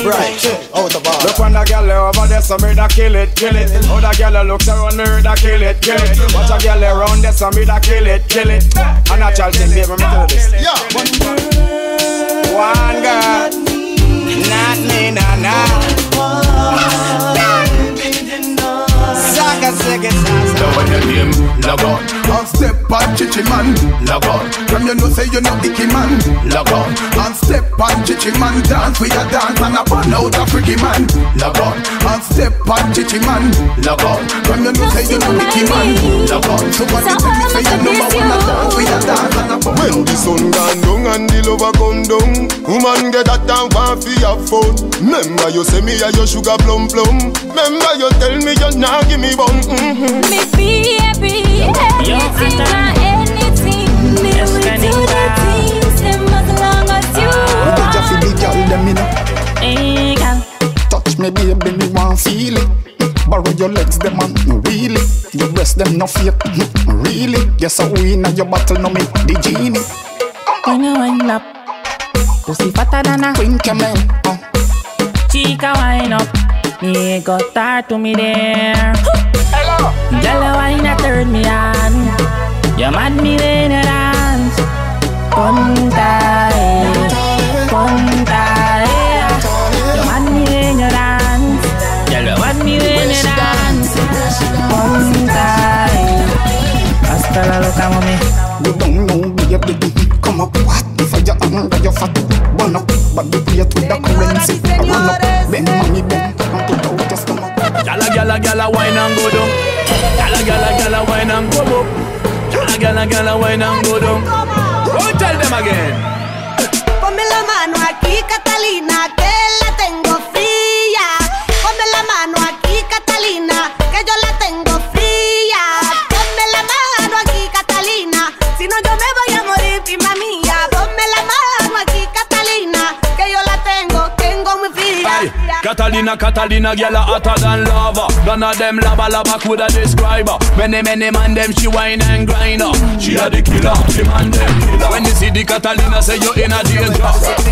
Right, out the bar. Look on the girl over there, so me da kill it, kill it. How the girl looks around me, da kill it, kill it. Watch a girl around there, so me da kill it, kill it. And a child thing, baby, me tell you this. One girl, not me, nah, nah. Love on your name, love on. And step on chichi man, love on. From you know say you no icky man, love on. And step on chichi man, dance with your dance and a pan out a freaky man, love on. And step on chichi man, love on. From you know say you no icky man, love on. So when you tell me say you no man wanna dance with your dance and a pan out. When the sun gone down and the lover come down, woman get that down want for your phone. Remember you say me a your sugar plum plum. Remember you tell me you nah give me bum. Mm-hmm. Me be happy, everything by anything. Me will do the things them as long as you want. Touch me me baby, me want feel it. Borrow your legs, them man, really. Your breasts, them no fake, really. Yes, I win at your battle, no make the genie. When you wind up, pussy fatter than a queen camel. Chica wind up, me got tired to me there. Hello, yellow wine a turn me on. You mad me when you dance. Puntai, puntai. You mad me when you dance. Yellow mad me when you dance. Puntai. Hasta la loca mami. You don't know me, baby. Come up, what? For your under your fat. Burn up, but you play it with the currency. I run up, then money bend. Come to the water stomach. Gala gala gala wine and go down. Gala gala gala wine and go up. Gala gala gala wine and go down. Go tell them again. Ponme la mano aquí, Catalina, que la tengo fría. Ponme la mano aquí, Catalina, que yo la tengo fría. Ponme la mano aquí, Catalina, si no yo me voy a morir, prima mía. Ponme la mano aquí, Catalina, que yo la tengo, tengo muy fría. Ay. Catalina, Catalina, gyal hotter than lava. None of them lava lava coulda describe her. Many many man them she whine and grind her. She a the killer, she man them killer. When you see the Catalina, say you in a danger.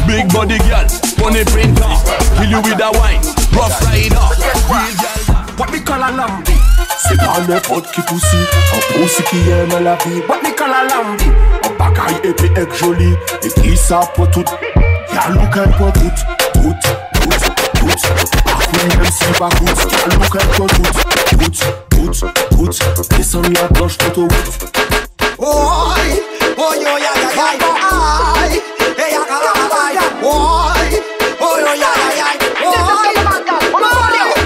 Big body gyal, pony printer, kill you with a wine, rough rider. Real gyal, what we call a lambi? C'est pas le hot qui pousse, un pousse qui aime la vie. What we call a lambi? Un bagaille épais et joli, et puis ça pour tout. Y'a l'ouquin pour tout, tout. Même si pas route, y'a l'ouquin pour tout. Route, route, route, descends la planche d'autoroute. Oi, oi, oi, aïe, aïe, aïe, aïe, aïe, aïe, aïe, oi, oi, oi, aïe, aïe.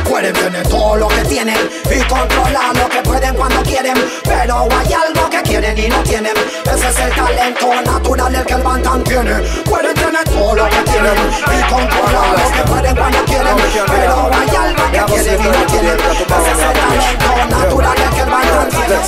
Pueden tener todo lo que tienen y controlar lo que pueden cuando quieren, pero hay algo que quieren y no tienen. Ese es el talento natural del que el bandán tiene. Pueden tener todo lo que tienen y controlar lo que pueden cuando quieren, pero hay algo que quieren y no tienen. Ese es el talento natural del que el bandán tiene.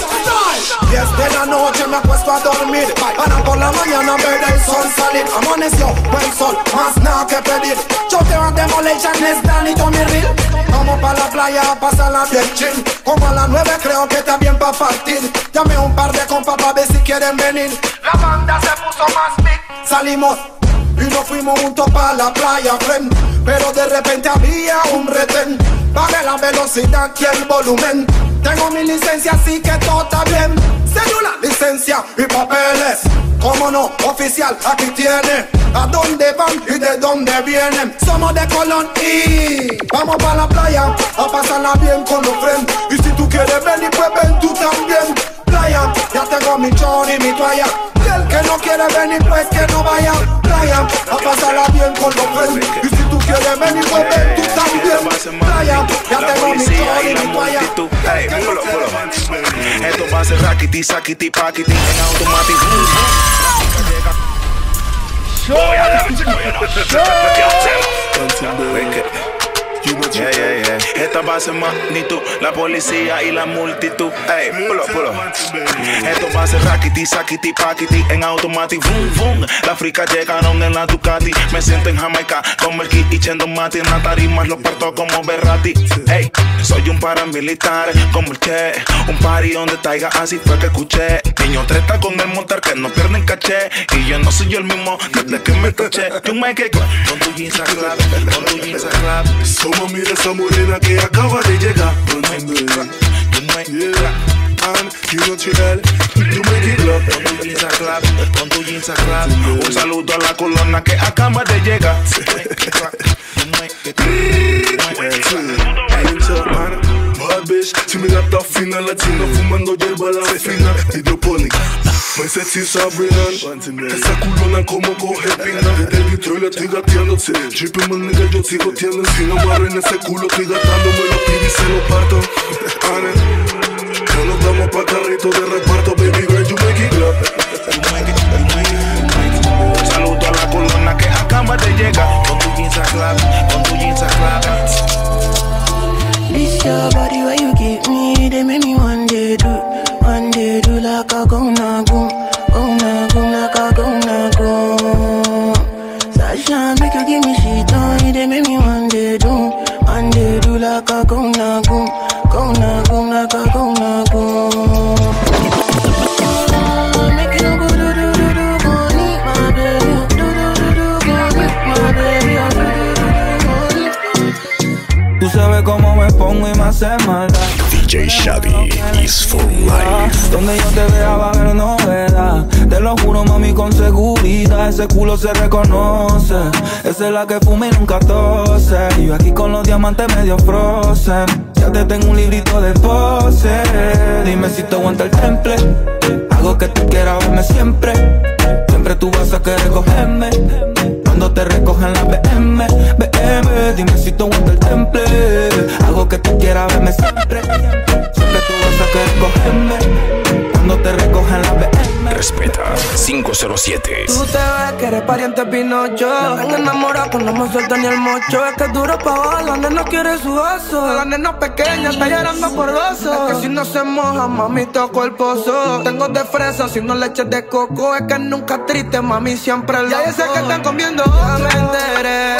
Diez de la noche me acuesto a dormir para por la mañana ver el sol salir. Amaneció, buen sol, más nada que pedir. Yo te voy a demoler, ya no es Dani, yo mi reel. Vamos para la playa a pasar la bien chin. Como a las nueve creo que está bien para partir. Llame un par de compas para ver si quieren venir. La banda se puso más big. Salimos y nos fuimos juntos para la playa, friend. Pero de repente había un retén. Bajé la velocidad y el volumen. Tengo mi licencia, así que todo está bien. Cédula, licencia y papeles. Cómo no, oficial, aquí tiene. ¿A dónde van y de dónde vienen? Somos de Colón y vamos para la playa a pasarla bien con los friends. Y si tú quieres venir, pues ven tú también. Playa, ya tengo mi chon y mi toalla. Y el que no quiere venir, pues que no vaya. Playa, a pasarla bien con los friends. Y si tú quieres venir, pues ven tú también. Playa, ya tengo mi chon y mi toalla. Hey, pulo, pulo. Esto va a ser raquiti, saquiti, paquiti en automático. Yo voy a la noche, voy a la noche. Yeah, yeah, yeah. Esta va a ser magnitud, la policía y la multitud. Hey, pulo, pulo. Esto va a ser raquiti, saquiti, paquiti en automático. Vum, vum. La frica llegaron en la Ducati. Me siento en Jamaica con Melky y Chendo Mati. En la tarima los parto como Berrati. Hey, soy un paramilitar como el Che. Un party donde taiga, así fue que escuché. Niño treta con el montar que no pierden caché. Y yo no soy yo el mismo desde que me caché. Yo me quedo con tu jeans a clap, con tu jeans a clap. Somos mira esa morena que acaba de llegar. Yo me clap, yo me clap. And you know chill, you make it clap. Con tu jeans a clap, con tu jeans a clap. Un saludo a la colona que acaba de llegar. Yo me clap, yo me clap. Bad bitch, si me lata fina latina. Fumando hierba la vecina, hidropónica. Me sexy Sabrina, esa culona como coge pina. Desde el vitro la estoy gateándote. Dripping más nigga yo sigo tiendo. Si no barro en ese culo estoy gastando. Me lo pido y se lo parto. No nos damos pa' carrito de reparto. Baby girl, you make it clap. Saludo a la colona que acaba de llegar. Con tu jeans a clap, con tu jeans a clap. This your body where you give me, they make me one day do, one day do like a go na go, go na go like a go na go. Sasha make you give me shit on, they make me one day do, one day. naca con naco, con naco, naca con naco. Tú sabes cómo me pongo y me hace mal. Jay Shady is for life. Donde yo te vea va a haber novedad. Te lo juro, mami, con seguridad. Ese culo se reconoce. Esa es la que fumé y nunca tose. Y yo aquí con los diamantes medio frozen. Ya te tengo un librito de pose. Dime si te aguanta el temple. Hago que tú quieras verme siempre. Siempre tú vas a querer cogerme. Cuando te recogen la B M, B M. Dime si te aguanta el temple. Hago que tú quieras verme siempre. Siempre tú vas a querer cogerme. Cuando te recogen la B M. Respeta cinco cero siete. Tú te ves que eres pariente Pinocho. Me han enamorado cuando me sueltan ni el mocho. Es que es duro pa' abajo, la nena quiere su oso. La nena pequeña está llorando por oso. Es que si no se moja, mami, toco el pozo. Tengo de fresa, si no leche de coco. Es que nunca triste, mami, siempre loco. Ya sé que están comiendo oso. Ya me enteré,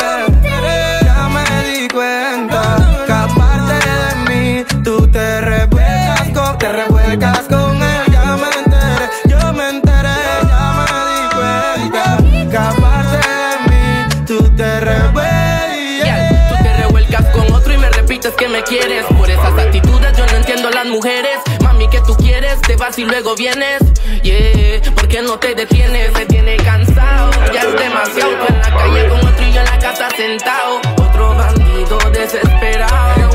ya me di cuenta que aparte de mí tú te revuelcas con, te revuelcas con él. Ya me enteré, yo me enteré, ya me di cuenta que aparte de mí tú te revuelcas, yeah. Tú te revuelcas con otro y me repites que me quieres. Por esas actitudes yo no entiendo a las mujeres. Mami, ¿qué tú quieres? Te vas y luego vienes, yeah. ¿Por qué no te detienes? Se tiene cansado, ya es demasiado. Tú en la calle con otro y yo en la casa sentado. Otro bandido desesperado.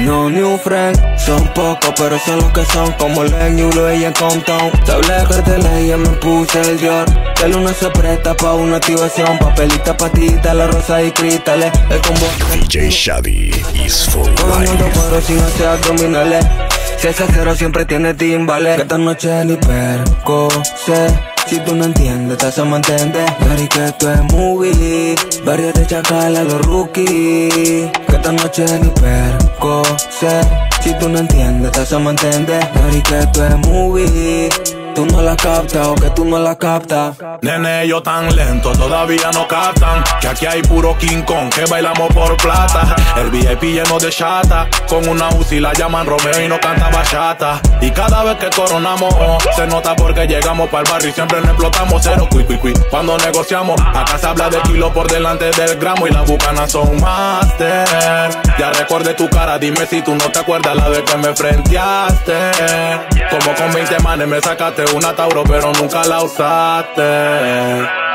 No new friend, son pocos pero son los que son. Como Len, New Lo y en Compton. Tabla de cartela y me puse el Dior. El uno se presta pa' una activación. Papelita, patita, la rosa y cristales. El combo D J Shady is for life. Con pero sin hacer abdominales. Si ese cero siempre tiene timbales. Que esta noche ni percose. Si tú no entiendes, te hacemos entender. Gary, que esto es movie. Barrio de chacal a los rookies. Que esta noche ni percose. Si tú no entiendes, te hacemos entender. Gary, que esto es movie. Tú no la captas o que tú no la captas. Nene, ellos tan lentos todavía no captan. Que aquí hay puro King Kong, que bailamos por plata. El V I P lleno de chata. Con una Uzi la llaman Romeo y no canta bachata. Y cada vez que coronamos, oh, se nota porque llegamos pa'l barrio y siempre nos explotamos. Cero cui cui cui. Cuando negociamos, acá se habla de kilo por delante del gramo. Y las bucanas son master. Ya recuerde tu cara, dime si tú no te acuerdas la vez que me frenteaste. Como con veinte manes me sacaste una Tauro pero nunca la usaste.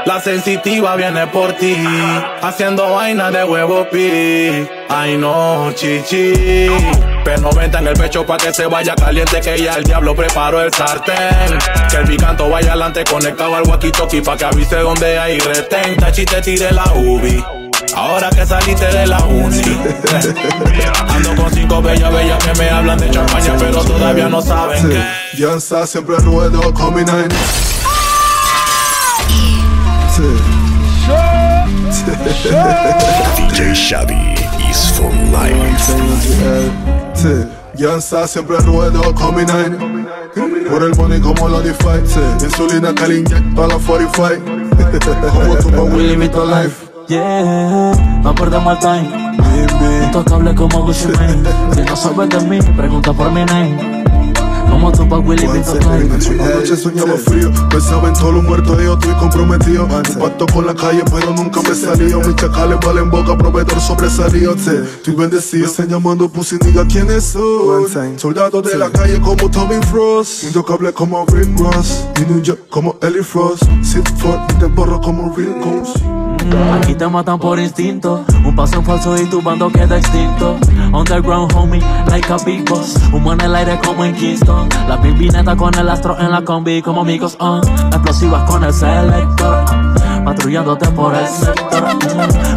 La sensitiva viene por ti, haciendo vaina de huevo pi. Ay no, chichi. P noventa en el pecho pa' que se vaya caliente. Que ya el diablo preparó el sartén. Que el picanto vaya adelante conectado al walkie-talkie pa' que avise donde hay retén. Tachi, te tiré la ubi ahora que saliste de la uni. Ando con cinco bellas, bellas que me hablan de champaña, pero todavía no saben sí. Que Dianza siempre ruedo con mi nine. Sí. Sí. D J Shady is for life. Sí. Dianza siempre ruedo con mi nine. Por el money como lo define. Sí. Insulina, Karin Jack, para la cuarenta y cinco. Como tu pa' Willy, mi to life. Yeah, no perdemos el time. Intocable como Gucci Mane. Si no sabes de mí, pregunta por mi name. Como tu pa' Willy, mi to life. Anoche soñaba frío, pensaba en todos los muertos y yo estoy comprometido. Un pacto con la calle, pero nunca me salió. Mis chacales valen boca, proveedor sobresalido. Estoy bendecido, están llamando pussy nigga, ¿quiénes son? Soldados de la calle como Tommy Frost. Intocable como Rick Ross. Y New York como Ellie Frost. Sid Ford, te borro como Rick Ghost. Aquí te matan por instinto. Un paso falso y tu bando queda extinto. Underground homie, like a big boss. Humo en el aire como en Kingston. La pimpineta con el astro en la combi como amigos on. Explosivas con el selector. Patrullándote por el sector.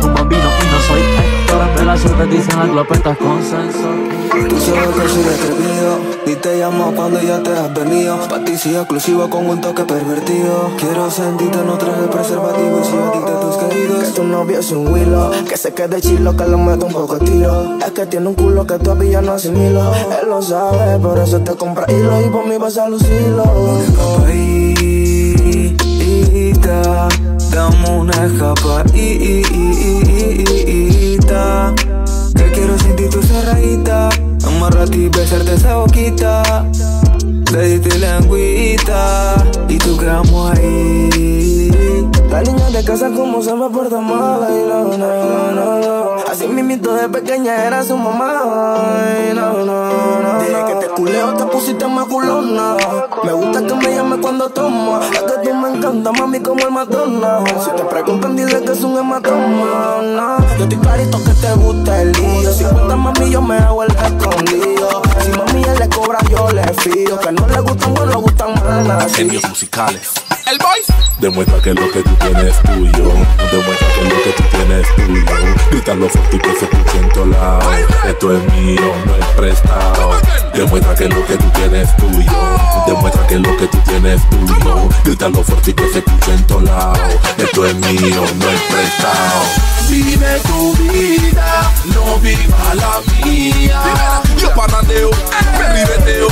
Un bambino y no soy Héctor. Velas y reticen las glopetas con sensor. Tú sabes que soy atrevido. Ni te llamo cuando ya te has venido. Pa' ti soy exclusivo con un toque pervertido. Quiero sentirte, no traje preservativo. Y si a ti te tus queridos. Que tu novio es un willow. Que se quede chilo, que lo mete un poco tiro. Es que tiene un culo que todavía no asimilo. Él lo sabe, por eso te compra hilo. Y por mí vas a lucirlo. Escapadita, dame una escapadita. Que amarrarte y besarte esa boquita. Le diste la anguita y tú quedamos ahí. La niña de casa como se me porta mala. Y no, no, no, no. Así mimito de pequeña era su mamá. Ay, no, no, no. Dije que te culeo, te pusiste más culona. Me gusta que me llame cuando toma. La que tú me encanta, mami, como el Madonna. Si te preguntan, dice que es un hematoma, no. Yo estoy clarito que te gusta el lío. Si cuenta, mami, yo me hago el escondido. Si mami él le cobra, yo le fío. Que no le gustan, bueno, le gustan mal así. Envios musicales. El voice. Demuestra que lo que tú tienes es tuyo. Demuestra que lo que tú tienes es tuyo. Grítalo fuerte y que se escuche en todo lado. Esto es mío, no es prestado. Demuestra que lo que tú tienes es tuyo. Demuestra que lo que tú tienes es tuyo. Grítalo fuerte y que se escuche en todo lado. Esto es mío, no es prestado. Vive tu vida, no viva la mía. Yo parrandeo, perribeteo.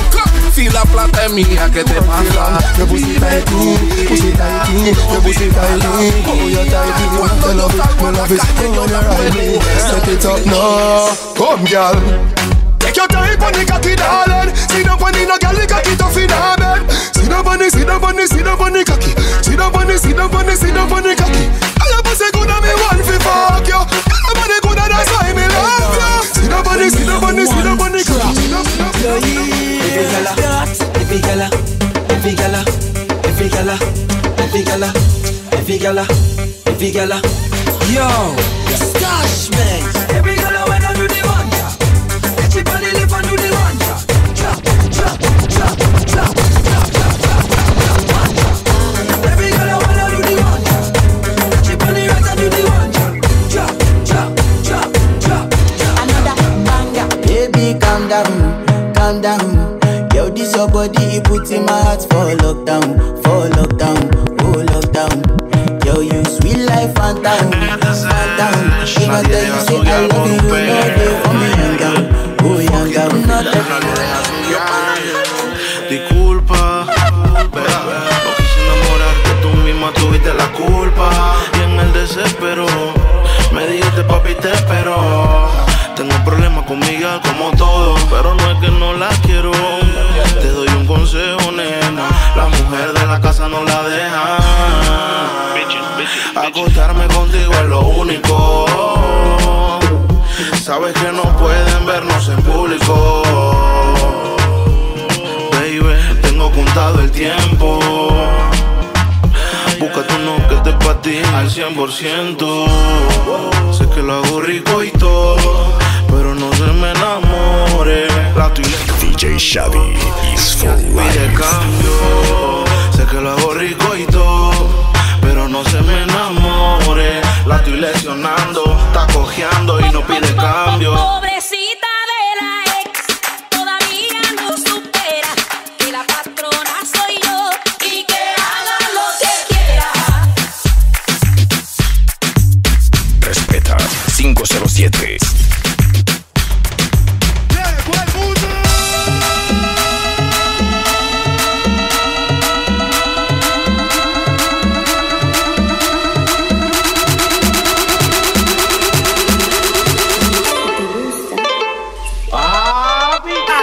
Si la plata es mía, ¿qué te pasa? Me pusiste ahí tú, pusiste ahí tú, me pusiste ahí tú. Como yo te ahí tú, te lo vi, me la vi, como yo te ahí tú. Set it up now, come girl. Take your time when you got it all in. See the funny, no girl, you got it off in her bed. See the funny, see the funny, see the funny cocky. See the funny, see the funny, see the funny cocky. All your pussy good and me want fi fuck you. All your body good and that's why me love you. See the funny, see the funny, see the funny cocky. Every gala, every gala, every gala, every gala, every gala, every gala, every gala. Yo, stash man. Every gala when I do the wonder, everybody live and do the wonder. Drop, drop, drop, drop, drop, drop, drop, drop, wonder. Every gala when I do the wonder, everybody rise and do the wonder. Drop, drop, drop, drop, drop. Another banger. Baby, calm down, calm down. This your body, it puts in my heart for lockdown, for lockdown, oh lockdown. Yo, you sweet life, phantom, phantom. Even though you say I love you, you know they want me young down, oh young down. Not everyone. Disculpa, bebé, no quise enamorarte, tú misma tuviste la culpa. Y en el desespero, me dijiste papi te espero. Tengo problemas conmigo como todo, pero no es que no la quiero. Te doy un consejo, nena, la mujer de la casa no la deja. Acostarme contigo es lo único. Sabes que no pueden vernos en público. Baby, tengo contado el tiempo. Búscate uno que esté pa' ti al cien por ciento. Sé que lo hago rico y todo, pero no se me enamore. La D J Shady is for life. Pide cambio, sé que lo hago rico y todo, pero no se me enamore. La estoy lesionando, está cojeando y no pide cambio. Pobrecita de la ex, todavía no supera que la patrona soy yo y que haga lo que quiera. Respeta cinco cero siete. We'll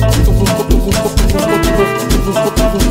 be right back.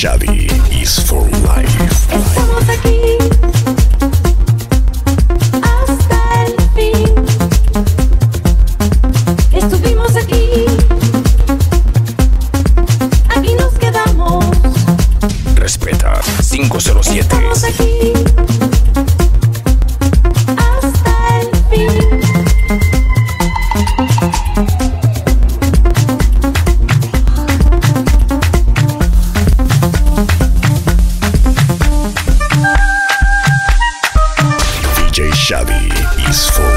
Shady is for life. Estamos aquí hasta el fin. Estuvimos aquí. Aquí nos quedamos. Respeta cinco cero siete. Estamos aquí. Jay Shady is for life.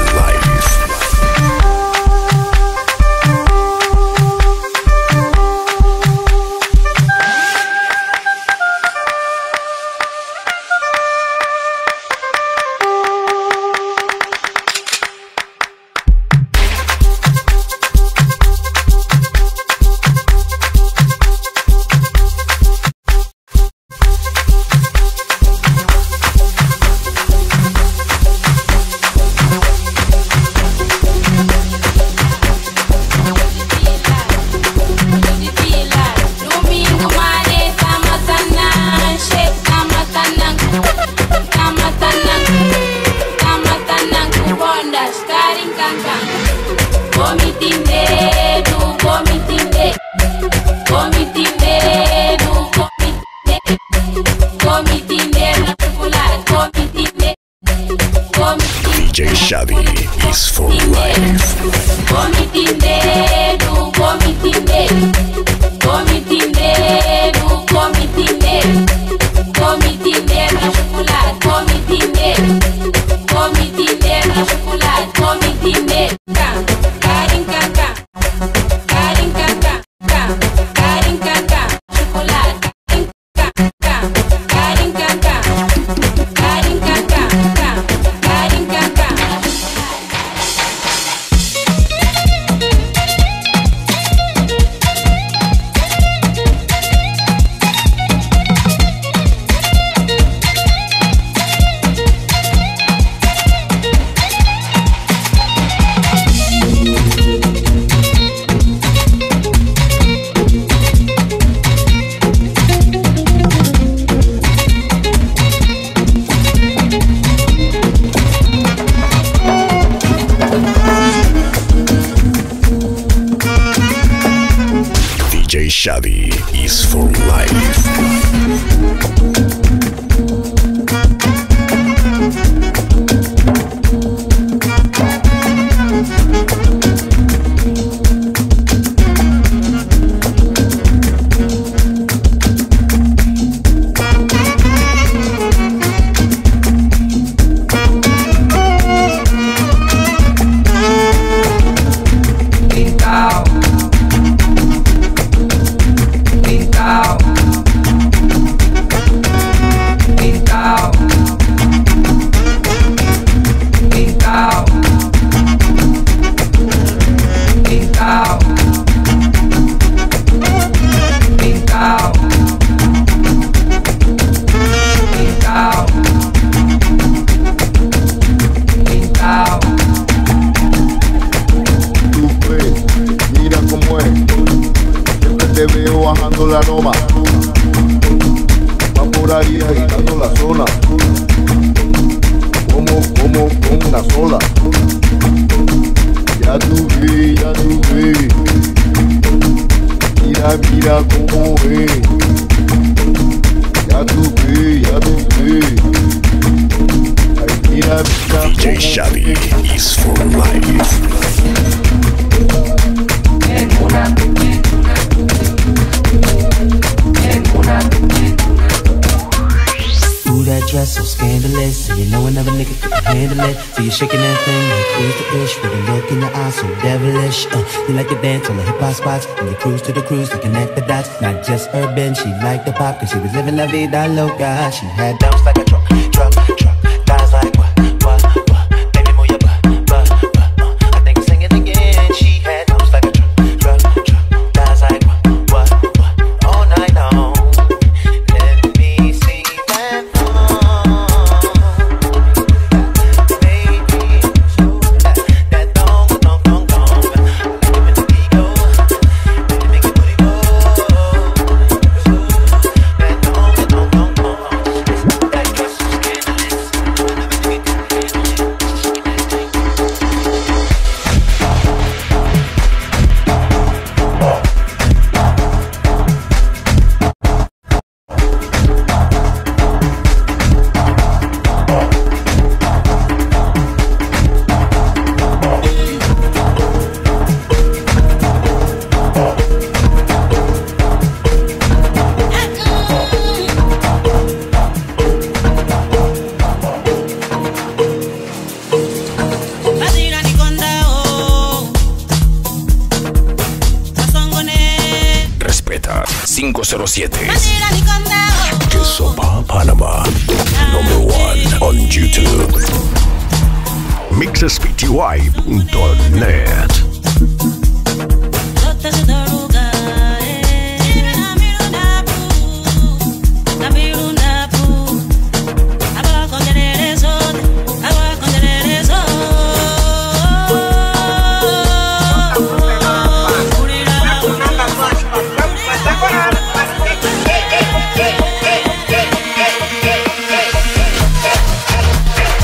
Jay Shady is for life. Jay Shady is for life. Bajando la loma, va por ahí agitando la zona, como, como, como una sola. Ya tú vi, ya tú vi, mira, mira cómo ve. Ya tú vi, ya tú vi, ay, mira, mira. D J Shady is for life. Dress so scandalous, and you know another nigga can handle it. So you're shaking that thing like who's the ish, with a look in your eyes so devilish. Uh, you like to dance on the hip hop spots, and you cruise to the cruise to connect the dots. Not just urban, she liked the pop, cause she was living la vida loca. She had dumps like a truck, truck, truck, thighs like what, what, what, baby move your butt, butt, butt. Uh, I think sing it again. She had dumps like a truck, truck, truck, thighs like what, what, what, all night long. cinco cero siete. Sopa Panama, number one on YouTube. mixes p t y punto net. Jay Shady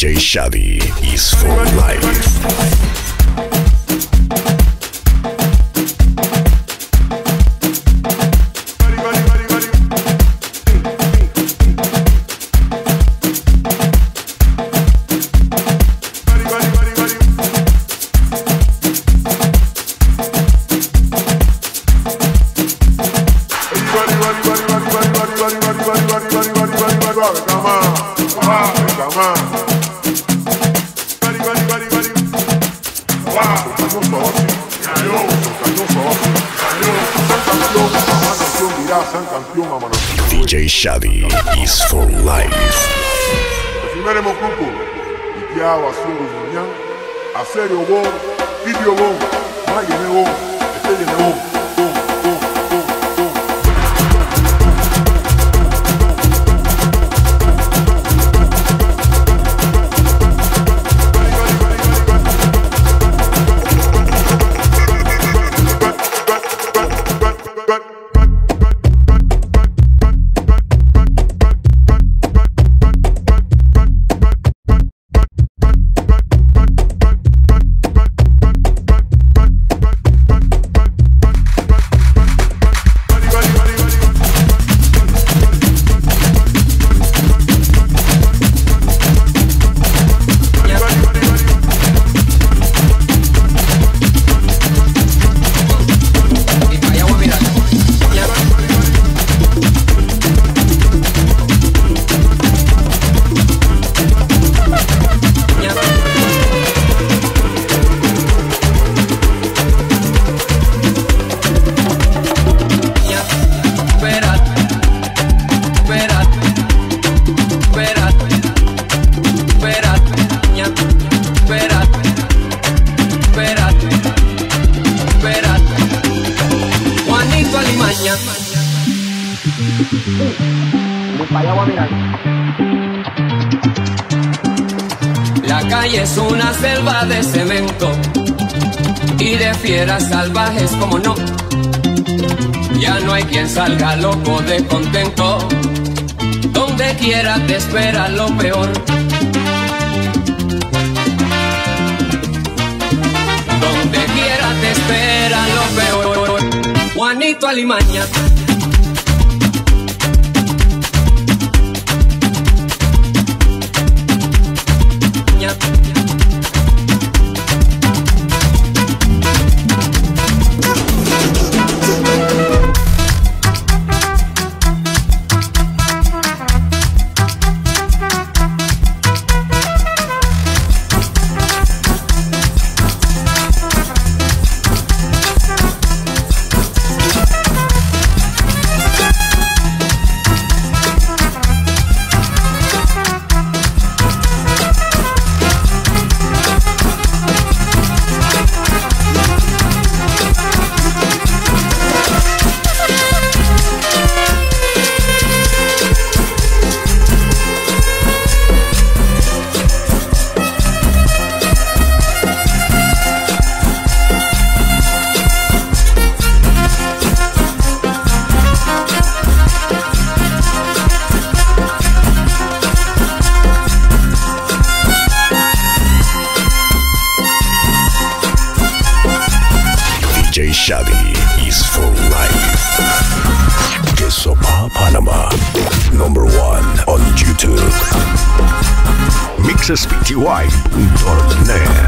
is for life. D J Shady is for life. La calle es una selva de cemento y de fieras salvajes como no. Ya no hay quien salga loco de contento. Donde quiera te espera lo peor. Donde quiera te espera lo peor. Juanito Alimaña. Shady is for life. Kesopa Panama, number one on YouTube. mixes p t y punto net.